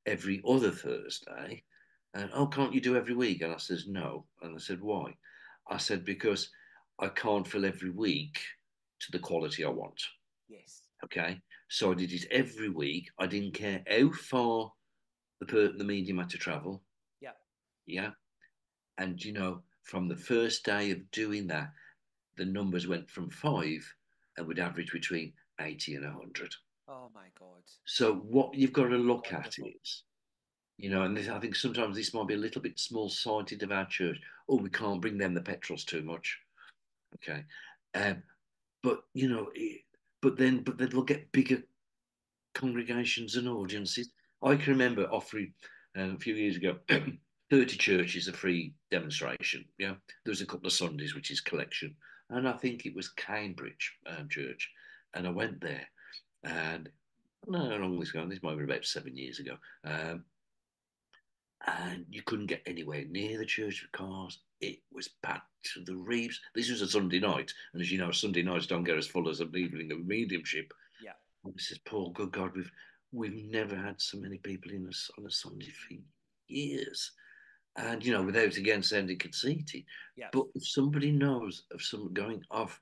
every other Thursday. And, oh, can't you do every week? And I says, no. And I said, why? I said, because I can't fill every week to the quality I want. Yes. Okay. So I did it every week. I didn't care how far the per the medium had to travel. Yeah. Yeah. And you know, from the first day of doing that, the numbers went from five and would average between eighty and a hundred. Oh my God. So what you've got to look Wonderful. At is, you know, and this, I think sometimes this might be a little bit small-sighted of our church. Oh, we can't bring them the petrels too much. Okay, um, but you know, but then, but then they'll get bigger congregations and audiences. I can remember offering uh, a few years ago, thirty churches a free demonstration. Yeah, there was a couple of Sundays which is collection, and I think it was Cambridge um, Church, and I went there, and no, how long was going? This might be about seven years ago, um, and you couldn't get anywhere near the church because it was packed to the reeves. This was a Sunday night, and as you know, Sunday nights don't get as full as an evening of mediumship. Yeah. This is Paul. Good God, we've we've never had so many people in us on a Sunday for years, And, you know, without again sounding conceited, yeah. But if somebody knows of something going off,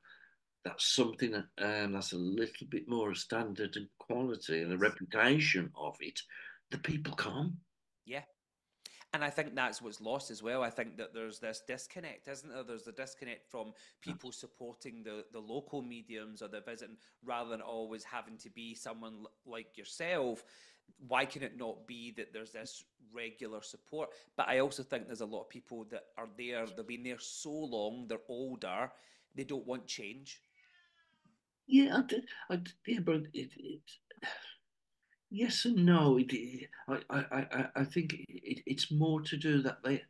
that's something that, um, that's a little bit more a standard and quality and a reputation of it, the people come. Yeah. And I think that's what's lost as well. I think that there's this disconnect, isn't there? There's the disconnect from people supporting the, the local mediums or the visiting, rather than always having to be someone like yourself. Why can it not be that there's this regular support? But I also think there's a lot of people that are there, they've been there so long, they're older, they don't want change. Yeah, I did, I did, yeah but it... it... Yes and no. It, it, I, I, I think it, it's more to do that they,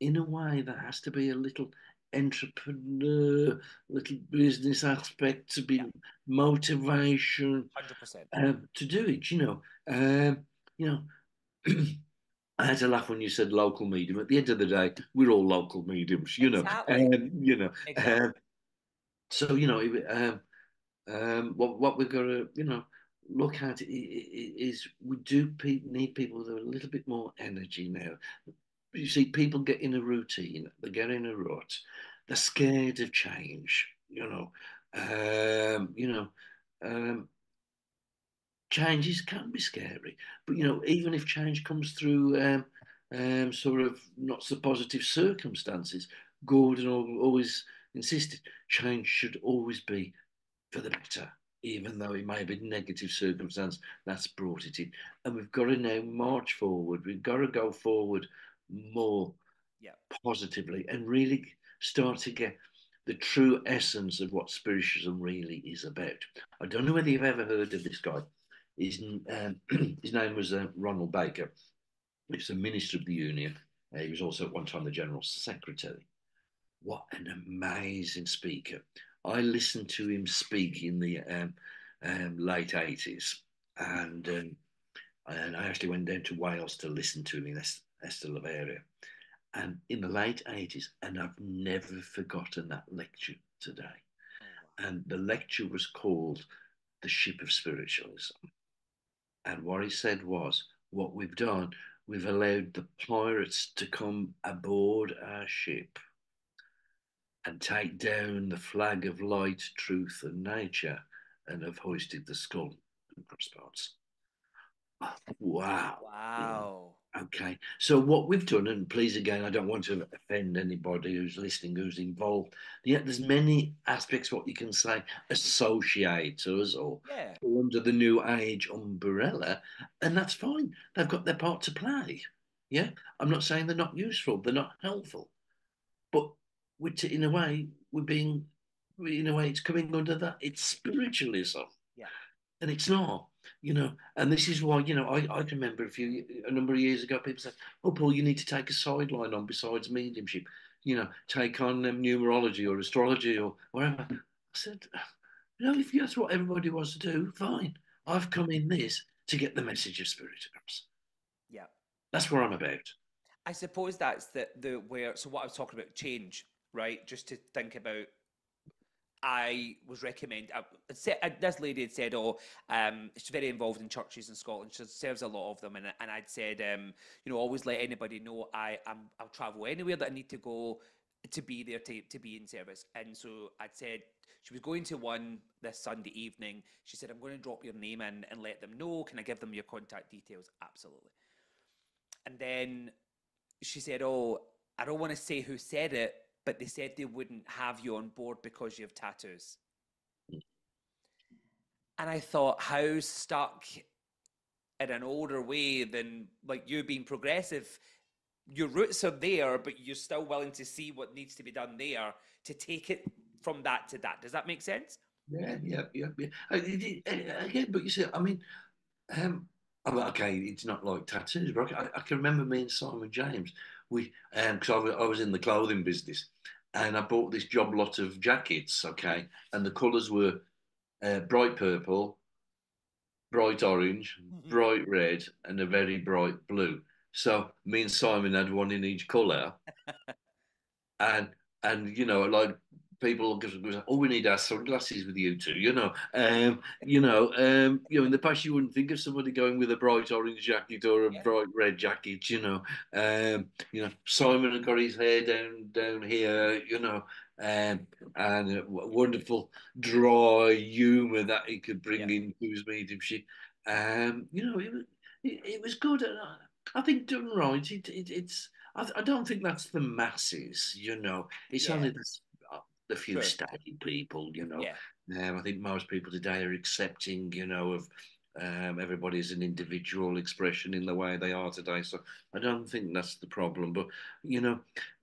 in a way, there has to be a little entrepreneur, little business aspect to be yeah. motivation one hundred percent. Um, to do it, you know. Um, you know, I had to laugh when you said local medium. At the end of the day, we're all local mediums, you exactly. know. Um, you know. Exactly. Um, so, you know, um, um, what, what we've got to, you know, look at it is we do pe need people with a little bit more energy now. You see, people get in a routine, they get in a rut, they're scared of change, you know. Um, you know, um, changes can be scary, but, you know, even if change comes through um, um, sort of not so positive circumstances, Gordon always insisted change should always be for the better. Even though it may have been negative circumstance, that's brought it in. And we've got to now march forward. We've got to go forward more yeah. positively and really start to get the true essence of what spiritualism really is about. I don't know whether you've ever heard of this guy. His, um, his name was uh, Ronald Baker. He was a minister of the Union. Uh, he was also at one time the General Secretary. What an amazing speaker. I listened to him speak in the um, um, late eighties, and um, and I actually went down to Wales to listen to him in Esther Lavaria, and in the late eighties, and I've never forgotten that lecture today. And the lecture was called "The Ship of Spiritualism," and what he said was, "What we've done, we've allowed the pirates to come aboard our ship and take down the flag of light, truth, and nature, and have hoisted the skull and crossbones." Oh, wow. Wow. Okay. So what we've done, and please again, I don't want to offend anybody who's listening, who's involved. Yet there's many aspects, what you can say, associate to us or yeah. under the New Age umbrella, and that's fine. They've got their part to play. Yeah. I'm not saying they're not useful. They're not helpful. But which in a way we're being, in a way it's coming under that, it's spiritualism. Yeah. And it's not, you know, and this is why, you know, I, I can remember a few, a number of years ago, people said, "Oh, Paul, you need to take a sideline on besides mediumship, you know, take on um, numerology or astrology or whatever." I said, "You know, if that's what everybody wants to do, fine. I've come in this to get the message of spirit across." Yeah. That's what I'm about. I suppose that's the, the where, so what I was talking about, change. Right, just to think about, I was recommend. I said, I, this lady had said, "Oh, um, she's very involved in churches in Scotland. She serves a lot of them." And and I'd said, um, "You know, always let anybody know I am. I'll travel anywhere that I need to go to be there to to be in service." And so I'd said she was going to one this Sunday evening. She said, "I'm going to drop your name in and let them know. Can I give them your contact details?" Absolutely. And then she said, "Oh, I don't want to say who said it, but they said they wouldn't have you on board because you have tattoos." And I thought, how stuck in an older way than like you being progressive, your roots are there, but you're still willing to see what needs to be done there to take it from that to that. Does that make sense? Yeah, yeah, yeah. yeah. Again, but you see, I mean, um, okay, it's not like tattoos, but I, I can remember me and Simon James, we, um, because I, I was in the clothing business, and I bought this job lot of jackets, okay, and the colours were uh, bright purple, bright orange, mm-hmm. bright red, and a very bright blue. So me and Simon had one in each colour, and and you know, like people because oh, we need our sunglasses with you two, you know, um, you know, um, you know. In the past, you wouldn't think of somebody going with a bright orange jacket or a yeah. bright red jacket, you know. Um, you know, Simon had got his hair down down here, you know, um, and a wonderful dry humour that he could bring yeah. into his mediumship. Um, you know, it was it, it was good. And I, I think done right, it, it it's. I, I don't think that's the masses, you know. It's yeah. only the, the few static people, you know. Yeah. Um, I think most people today are accepting, you know, of um, everybody's an individual expression in the way they are today. So I don't think that's the problem. But, you know,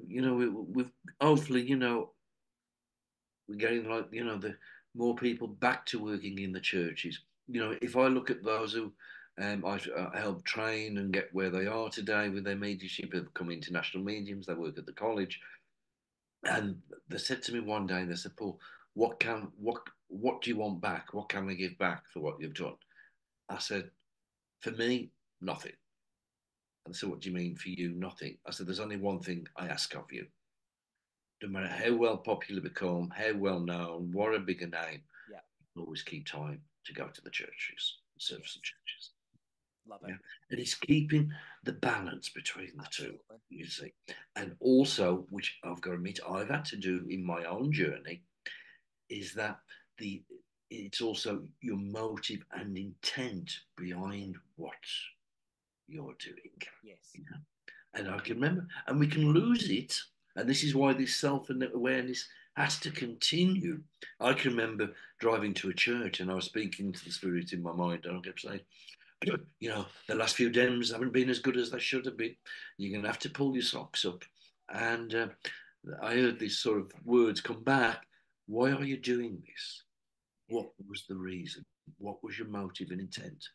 you know, we, we've hopefully, you know, we're getting, like, you know, the more people back to working in the churches. You know, if I look at those who... Um, I uh, help train and get where they are today with their mediumship. They've become international mediums. They work at the college, and they said to me one day, and they said, "Paul, what can what what do you want back? What can we give back for what you've done?" I said, "For me, nothing." And they said, "What do you mean for you, nothing?" I said, "There's only one thing I ask of you. No matter how well popular become, how well known, what a bigger name, yeah. always keep time to go to the churches, serve yes. the churches." Love it. Yeah. And it's keeping the balance between the Absolutely. two, you see. And also, which I've got to admit, I've had to do in my own journey, is that the it's also your motive and intent behind what you're doing. Yes. You know? And I can remember, and we can lose it. And this is why this self-awareness has to continue. I can remember driving to a church and I was speaking to the spirit in my mind, and I kept saying, you know, the last few dems haven't been as good as they should have been. You're going to have to pull your socks up. And uh, I heard these sort of words come back. Why are you doing this? What was the reason? What was your motive and intent?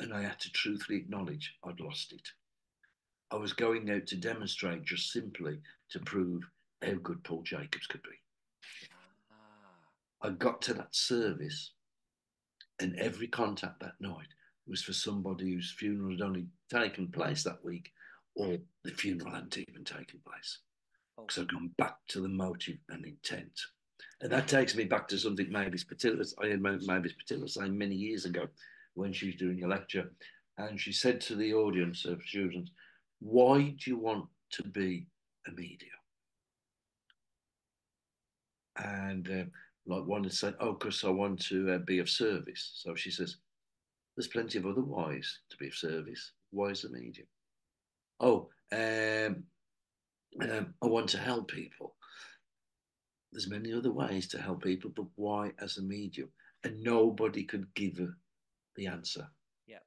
And I had to truthfully acknowledge I'd lost it. I was going out to demonstrate just simply to prove how good Paul Jacobs could be. I got to that service, and every contact that night was for somebody whose funeral had only taken place that week, or the funeral hadn't even taken place. Because oh. I've gone back to the motive and intent. And that takes me back to something Mavis Pittilla, I heard Mavis Pittilla saying many years ago when she was doing a lecture, and she said to the audience of students, "Why do you want to be a medium?" And uh, like one had said, "Oh, because I want to uh, be of service." So she says, "There's plenty of other whys to be of service. Why is the medium? Oh, um, um, I want to help people. There's many other ways to help people, but why as a medium?" And nobody could give her the answer. Yeah.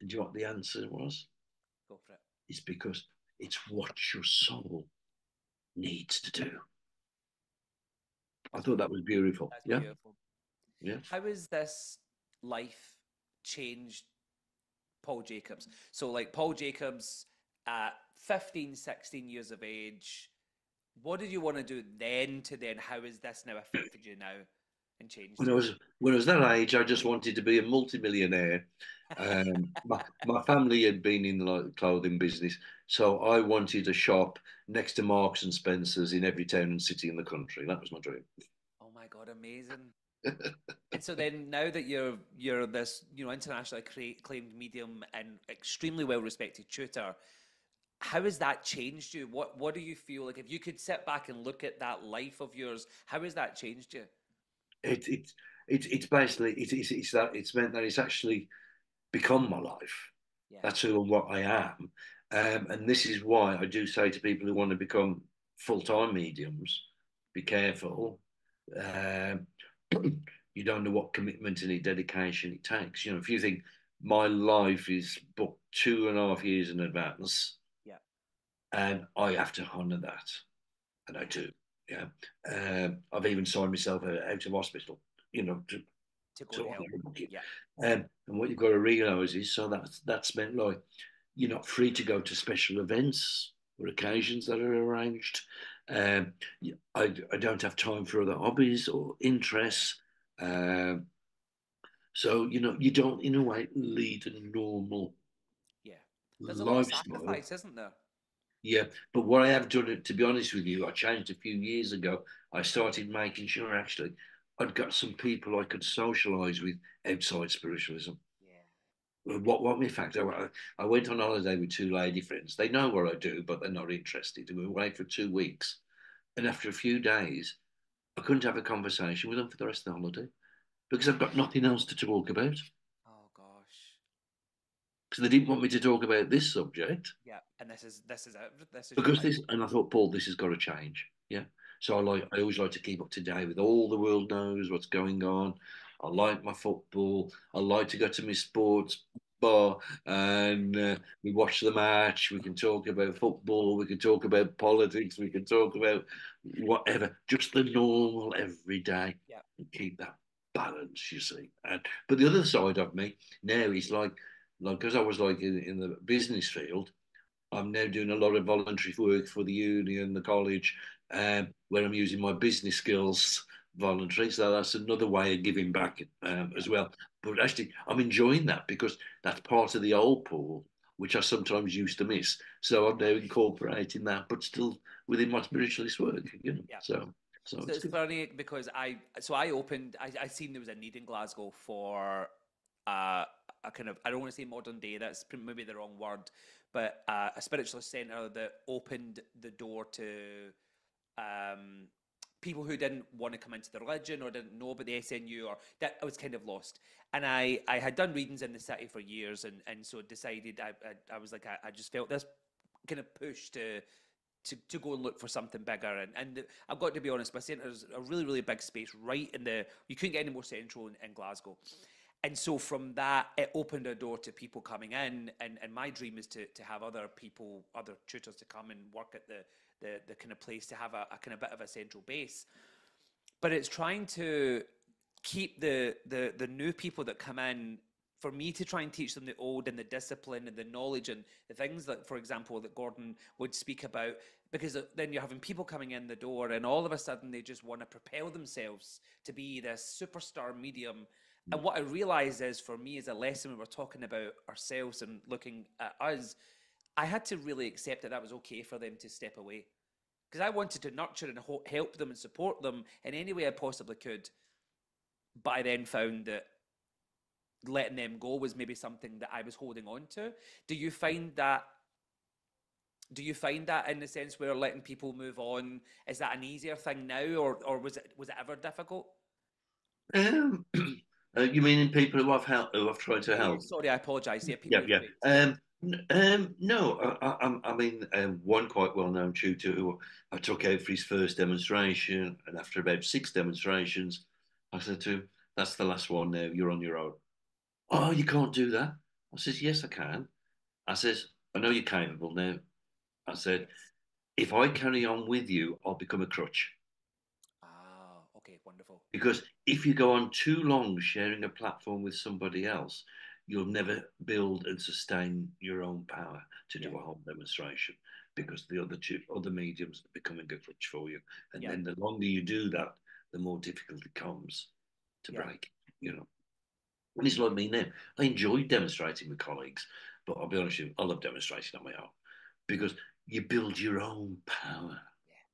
And do you know what the answer was? Go for it. It's because it's what your soul needs to do. I thought that was beautiful. That's yeah. Beautiful. Yeah. How is this life changed Paul Jacobs? So, like, Paul Jacobs at fifteen, sixteen years of age, what did you want to do then to then? How is this now affected you now and changed? When I was when I was that age, I just wanted to be a multimillionaire. Um, my, my family had been in the clothing business, so I wanted a shop next to Marks and Spencer's in every town and city in the country. That was my dream. Oh my God, amazing. And so then, now that you're you're this, you know, internationally acclaimed medium and extremely well-respected tutor, how has that changed you? What what do you feel like? If you could sit back and look at that life of yours, how has that changed you? It it, it it's basically it, it's it's that it's meant that it's actually become my life. Yeah. That's who and what I am, um, and this is why I do say to people who want to become full-time mediums, be careful. Um, You don't know what commitment and dedication it takes. You know, if you think my life is booked two and a half years in advance, yeah, and I have to honour that, and I do. Yeah, um, I've even signed myself out of hospital. You know, to, to go to help. Yeah. Um, and what you've got to realise is, so that's that's meant like you're not free to go to special events or occasions that are arranged. Um, I, I don't have time for other hobbies or interests. Um, so, you know, you don't, in a way, lead a normal yeah. There's lifestyle. There's a lot of sacrifice, isn't there? Yeah, but what I have done, to be honest with you, I changed a few years ago. I started making sure actually I'd got some people I could socialise with outside spiritualism. Yeah. What, what in fact, I, I went on holiday with two lady friends. They know what I do, but they're not interested. We were away for two weeks. And after a few days, I couldn't have a conversation with them for the rest of the holiday because I've got nothing else to talk about. Oh, gosh. Because they didn't want me to talk about this subject. Yeah, and this is... this is, this is because this, and I thought, Paul, this has got to change, yeah? So I like, I always like to keep up to date with all the world knows what's going on. I like my football. I like to go to my sports bar and uh, we watch the match. We can talk about football. We can talk about politics. We can talk about whatever. Just the normal everyday. Yeah. Keep that balance, you see. And but the other side of me now is like, like because I was like in, in the business field, I'm now doing a lot of voluntary work for the union, the college. Um, where I'm using my business skills voluntarily, so that's another way of giving back um, as well. But actually, I'm enjoying that because that's part of the old Paul, which I sometimes used to miss. So I'm now incorporating that, but still within my spiritualist work. You know, yeah. So, so, so it's, it's funny because I, so I opened, I, I seen there was a need in Glasgow for uh, a kind of, I don't want to say modern day, that's maybe the wrong word, but uh, a spiritualist centre that opened the door to Um, people who didn't want to come into the religion or didn't know about the S N U, or that I was kind of lost. And I, I had done readings in the city for years, and, and so decided I, I, I was like, I, I just felt this kind of push to to, to go and look for something bigger. And, and I've got to be honest, my centre's a really, really big space right in the, you couldn't get any more central in, in Glasgow. And so from that, it opened a door to people coming in. And, and my dream is to, to have other people, other tutors to come and work at the The, the kind of place to have a, a kind of bit of a central base. But it's trying to keep the, the the new people that come in, for me to try and teach them the old and the discipline and the knowledge and the things that, for example, that Gordon would speak about, because then you're having people coming in the door and all of a sudden they just want to propel themselves to be this superstar medium. And what I realize is, for me, is a lesson when we're talking about ourselves and looking at us, I had to really accept that that was okay for them to step away, because I wanted to nurture and help them and support them in any way I possibly could. But I then found that letting them go was maybe something that I was holding on to. Do you find that, do you find that in the sense where letting people move on, is that an easier thing now, or, or was it, was it ever difficult? Um, uh, you mean in people who I've helped, who I've tried to help? Sorry, I apologise. Yeah, people yeah, yeah. Um, Um, no, I, I, I mean, um, one quite well-known tutor who I took out for his first demonstration, and after about six demonstrations, I said to him, that's the last one now, you're on your own. Oh, you can't do that. I says, yes, I can. I says, I know you're capable now. I said, if I carry on with you, I'll become a crutch. Ah, okay, wonderful. Because if you go on too long sharing a platform with somebody else, you'll never build and sustain your own power to do yeah. a whole demonstration, because the other two other mediums are becoming a crutch for you. And yeah. then the longer you do that, the more difficult it comes to yeah. break, you know. And it's like me now. I enjoy demonstrating with colleagues, but I'll be honest with you, I love demonstrating on my own, because you build your own power. Yeah.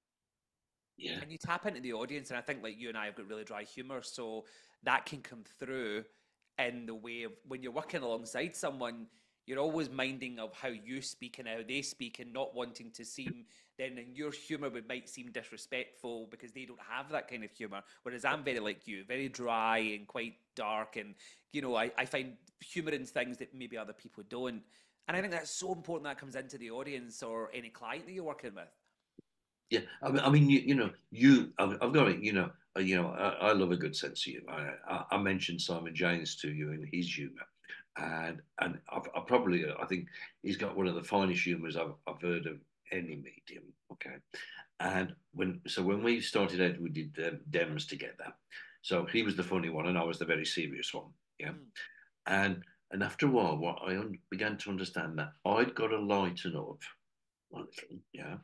yeah. And you tap into the audience, and I think like you and I have got really dry humour, so that can come through in the way of when you're working alongside someone, you're always minding of how you speak and how they speak, and not wanting to seem then in your humor would might seem disrespectful because they don't have that kind of humor. Whereas I'm very like you, very dry and quite dark. And, you know, I, I find humor in things that maybe other people don't. And I think that's so important that comes into the audience or any client that you're working with. Yeah. I mean, I mean you, you know, you, I've got it, you know, You know, I, I love a good sense of humour. I, I, I mentioned Simon James to you and his humour, and and I, I probably I think he's got one of the finest humours I've I've heard of any medium. Okay, and when so when we started out, we did um, dems together. So he was the funny one, and I was the very serious one. Yeah, mm. and and after a while, what I un began to understand that I'd got to lighten up, honestly, yeah,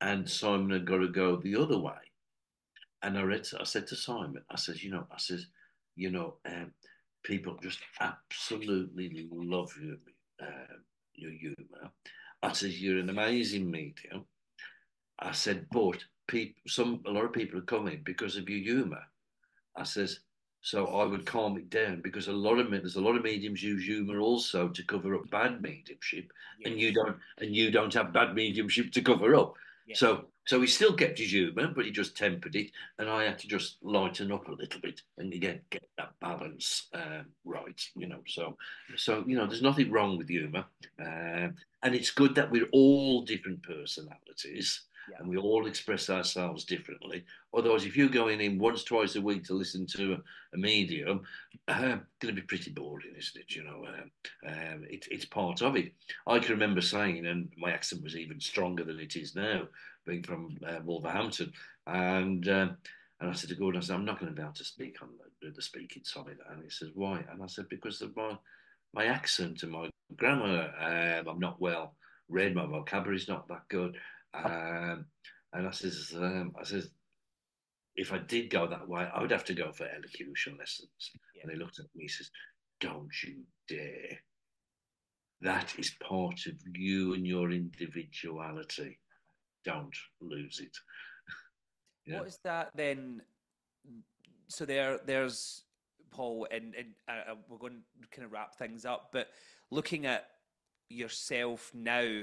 and Simon had got to go the other way. And I read, I said to Simon, I says, you know, I says, you know, um, people just absolutely love your, uh, your humour. I says, you're an amazing medium. I said, but people, some a lot of people are coming because of your humour. I says, so I would calm it down, because a lot of there's a lot of mediums use humour also to cover up bad mediumship, yes. and you don't and you don't have bad mediumship to cover up. Yes. So so he still kept his humour, but he just tempered it, and I had to just lighten up a little bit and again get that balance um, right, you know. So so you know, there's nothing wrong with humour, um, and it's good that we're all different personalities. Yeah. And we all express ourselves differently. Otherwise, if you're going in once, twice a week to listen to a, a medium, it's uh, going to be pretty boring, isn't it? You know, um, um, it, it's part of it. I can remember saying, and my accent was even stronger than it is now, being from uh, Wolverhampton, and um, and I said to Gordon, I said, I'm not going to be able to speak on the, the speaking side. And he says, why? And I said, because of my, my accent and my grammar, um, I'm not well read, my vocabulary's not that good. Um, and I says, um, I says, if I did go that way, I would have to go for elocution lessons. Yeah. And they looked at me and says, don't you dare. That is part of you and your individuality. Don't lose it. Yeah. What is that then? So there, there's Paul, and, and uh, we're going to kind of wrap things up, but looking at yourself now,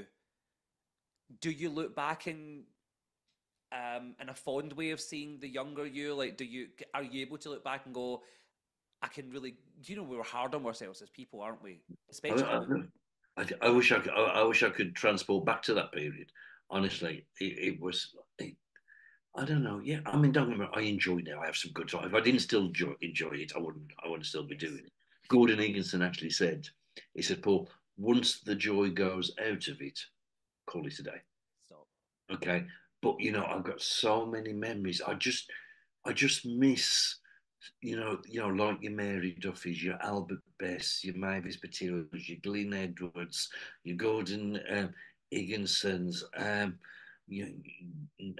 do you look back in um in a fond way of seeing the younger you? Like, do you are you able to look back and go, I can really, you know, we were hard on ourselves as people, aren't we? Especially I, I, I, I wish I could I, I wish I could transport back to that period. Honestly, it, it was it, I don't know. Yeah, I mean, don't remember, I enjoy it now. I have some good time. If I didn't still enjoy, enjoy it, I wouldn't I wouldn't still be doing it. Gordon Higginson actually said, he said, Paul, once the joy goes out of it, call it today. Stop. Okay, but you know, I've got so many memories. I just, I just miss, you know, you know, like your Mary Duffy's, your Albert Best, your Mavis Pittilla's, your Glyn Edwards, your Gordon um, Higginson's. Um, you,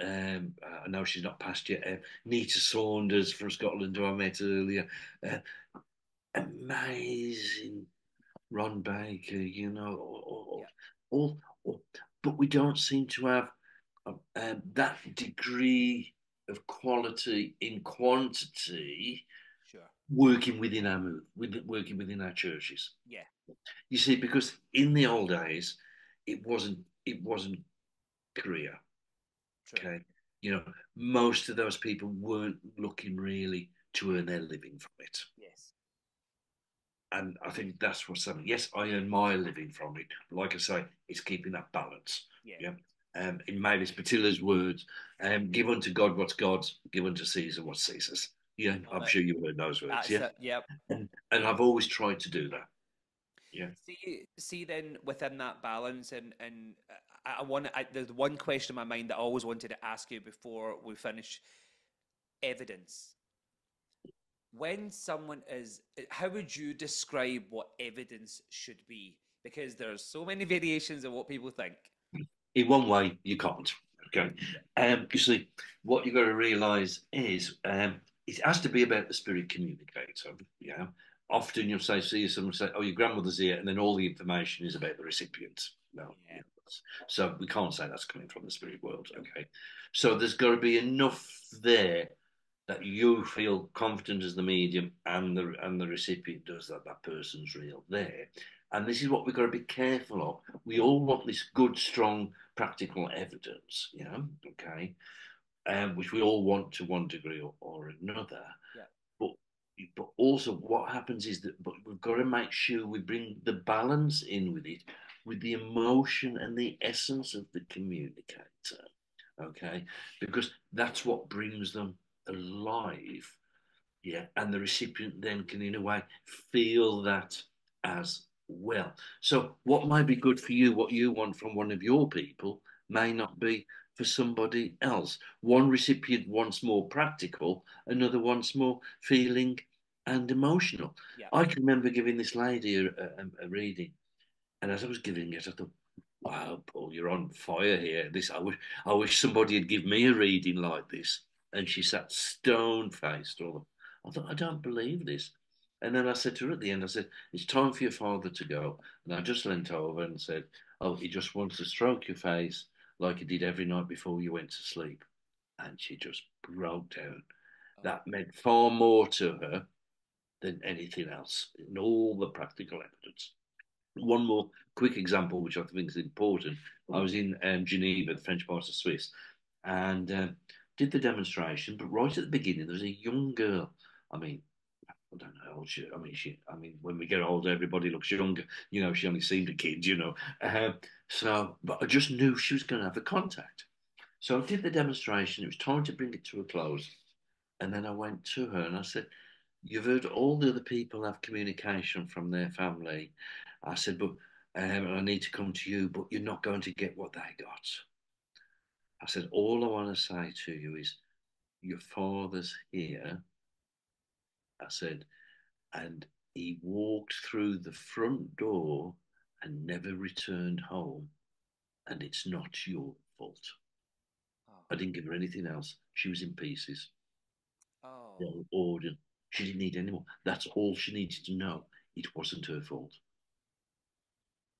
um, I know she's not passed yet. Uh, Nita Saunders from Scotland, who I met earlier. Uh, amazing, Ron Baker. You know, all, yeah. all. all But we don't seem to have um, that degree of quality in quantity, sure, working within our with, working within our churches. Yeah, you see, because in the old days, it wasn't it wasn't career. True. Okay, you know, most of those people weren't looking really to earn their living from it. Yes. And I think that's what's happening. Yes, I earn my living from it. Like I say, it's keeping that balance. Yeah. yeah? Um, in Mavis Pittilla's words, um, give unto God what's God's, give unto Caesar what's Caesar's. Yeah, I'm it. sure you heard those words. That's yeah. A, yep. And, and I've always tried to do that. Yeah. See, see then within that balance, and, and I, I want I, there's one question in my mind that I always wanted to ask you before we finish. Evidence. When someone is, how would you describe what evidence should be? Because there's so many variations of what people think. In one way, you can't. Okay. Um, you see, what you've got to realise is um, it has to be about the spirit communicator. Yeah. Often you'll say, see someone say, oh, your grandmother's here, and then all the information is about the recipient. No. Yeah. So we can't say that's coming from the spirit world. Okay. So there's got to be enough there that you feel confident as the medium, and the and the recipient does, that that person's real there. And this is what we've got to be careful of. We all want this good, strong, practical evidence, you know, okay, um, which we all want to one degree or, or another. Yeah. But but also what happens is that but we've got to make sure we bring the balance in with it, with the emotion and the essence of the communicator, okay, because that's what brings them alive, yeah, and the recipient then can, in a way, feel that as well. So what might be good for you, what you want from one of your people, may not be for somebody else. One recipient wants more practical, another wants more feeling and emotional. Yeah. I can remember giving this lady a, a, a reading, and as I was giving it, I thought, wow, Paul, you're on fire here. This, I wish, I wish somebody had given me a reading like this. And she sat stone-faced. I thought, I don't believe this. And then I said to her at the end, I said, it's time for your father to go. And I just leant over and said, oh, he just wants to stroke your face like he did every night before you went to sleep. and she just broke down. That meant far more to her than anything else in all the practical evidence. One more quick example, which I think is important. I was in um, Geneva, the French part of Swiss, and uh, did the demonstration. But right at the beginning, there was a young girl. I mean, I don't know how old she. I mean, she. I mean, when we get older, everybody looks younger. You know, she only seemed a kid. You know, uh, so but I just knew she was going to have a contact. So I did the demonstration. It was time to bring it to a close, and then I went to her and I said, "You've heard all the other people have communication from their family." I said, but um, I need to come to you, but you're not going to get what they got. I said, all I want to say to you is, your father's here. I said, and he walked through the front door and never returned home. And it's not your fault. Oh. I didn't give her anything else. She was in pieces. Oh. Order. She didn't need any more. That's all she needed to know. It wasn't her fault.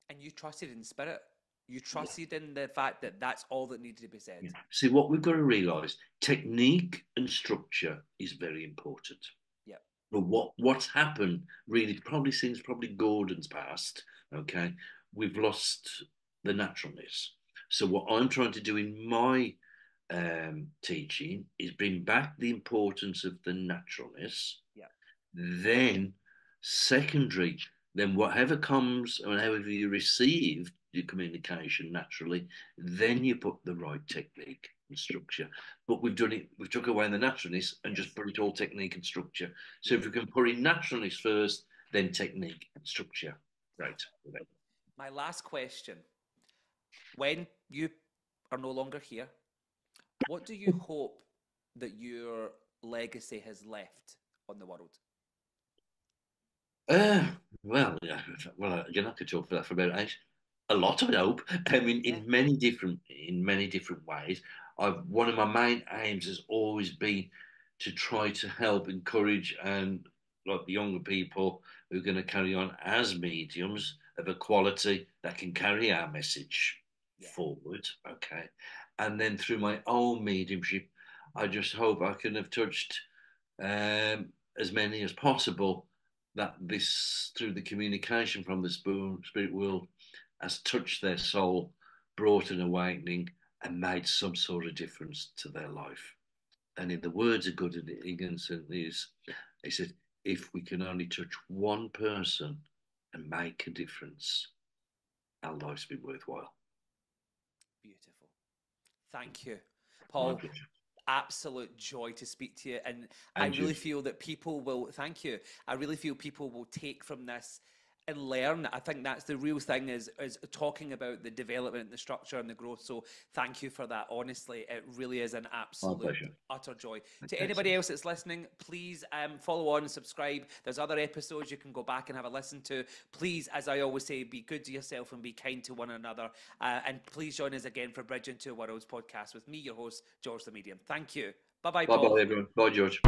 And you trusted in spirit. You trusted yeah. in the fact that that's all that needed to be said. Yeah. See, what we've got to realise, technique and structure is very important. Yeah. But what, what's happened really probably since probably Gordon's past, okay, we've lost the naturalness. So what I'm trying to do in my um, teaching is bring back the importance of the naturalness. Yeah. Then secondary... then whatever comes, and however you receive your communication naturally, then you put the right technique and structure. But we've done it, we've took away the naturalness and just put it all technique and structure. So if you can put in naturalness first, then technique and structure. Right. My last question. When you are no longer here, what do you hope that your legacy has left on the world? Uh, well, yeah, well, again, I could talk for that for about eight. A lot of hope. I mean, yeah. in many different, in many different ways. I've one of my main aims has always been to try to help, encourage, and like the younger people who are going to carry on as mediums of a quality that can carry our message yeah. forward. Okay, and then through my own mediumship, I just hope I can have touched um, as many as possible. That this, through the communication from the spirit world, has touched their soul, brought an awakening, and made some sort of difference to their life. And in the words of Gordon Higginson, is, he said, if we can only touch one person and make a difference, our lives be worthwhile. Beautiful. Thank you, Paul. Absolute joy to speak to you, and I really feel that people will thank you. I really feel people will take from this and learn. I think that's the real thing, is is talking about the development, the structure, and the growth. So thank you for that. Honestly, it really is an absolute utter joy. To anybody else that's listening, please um follow on and subscribe. There's other episodes you can go back and have a listen to. Please, as I always say, be good to yourself and be kind to one another, uh, and please join us again for Bridging Two Worlds podcast with me, your host, George the Medium. Thank you. Bye bye, bye, bye everyone. Bye, George.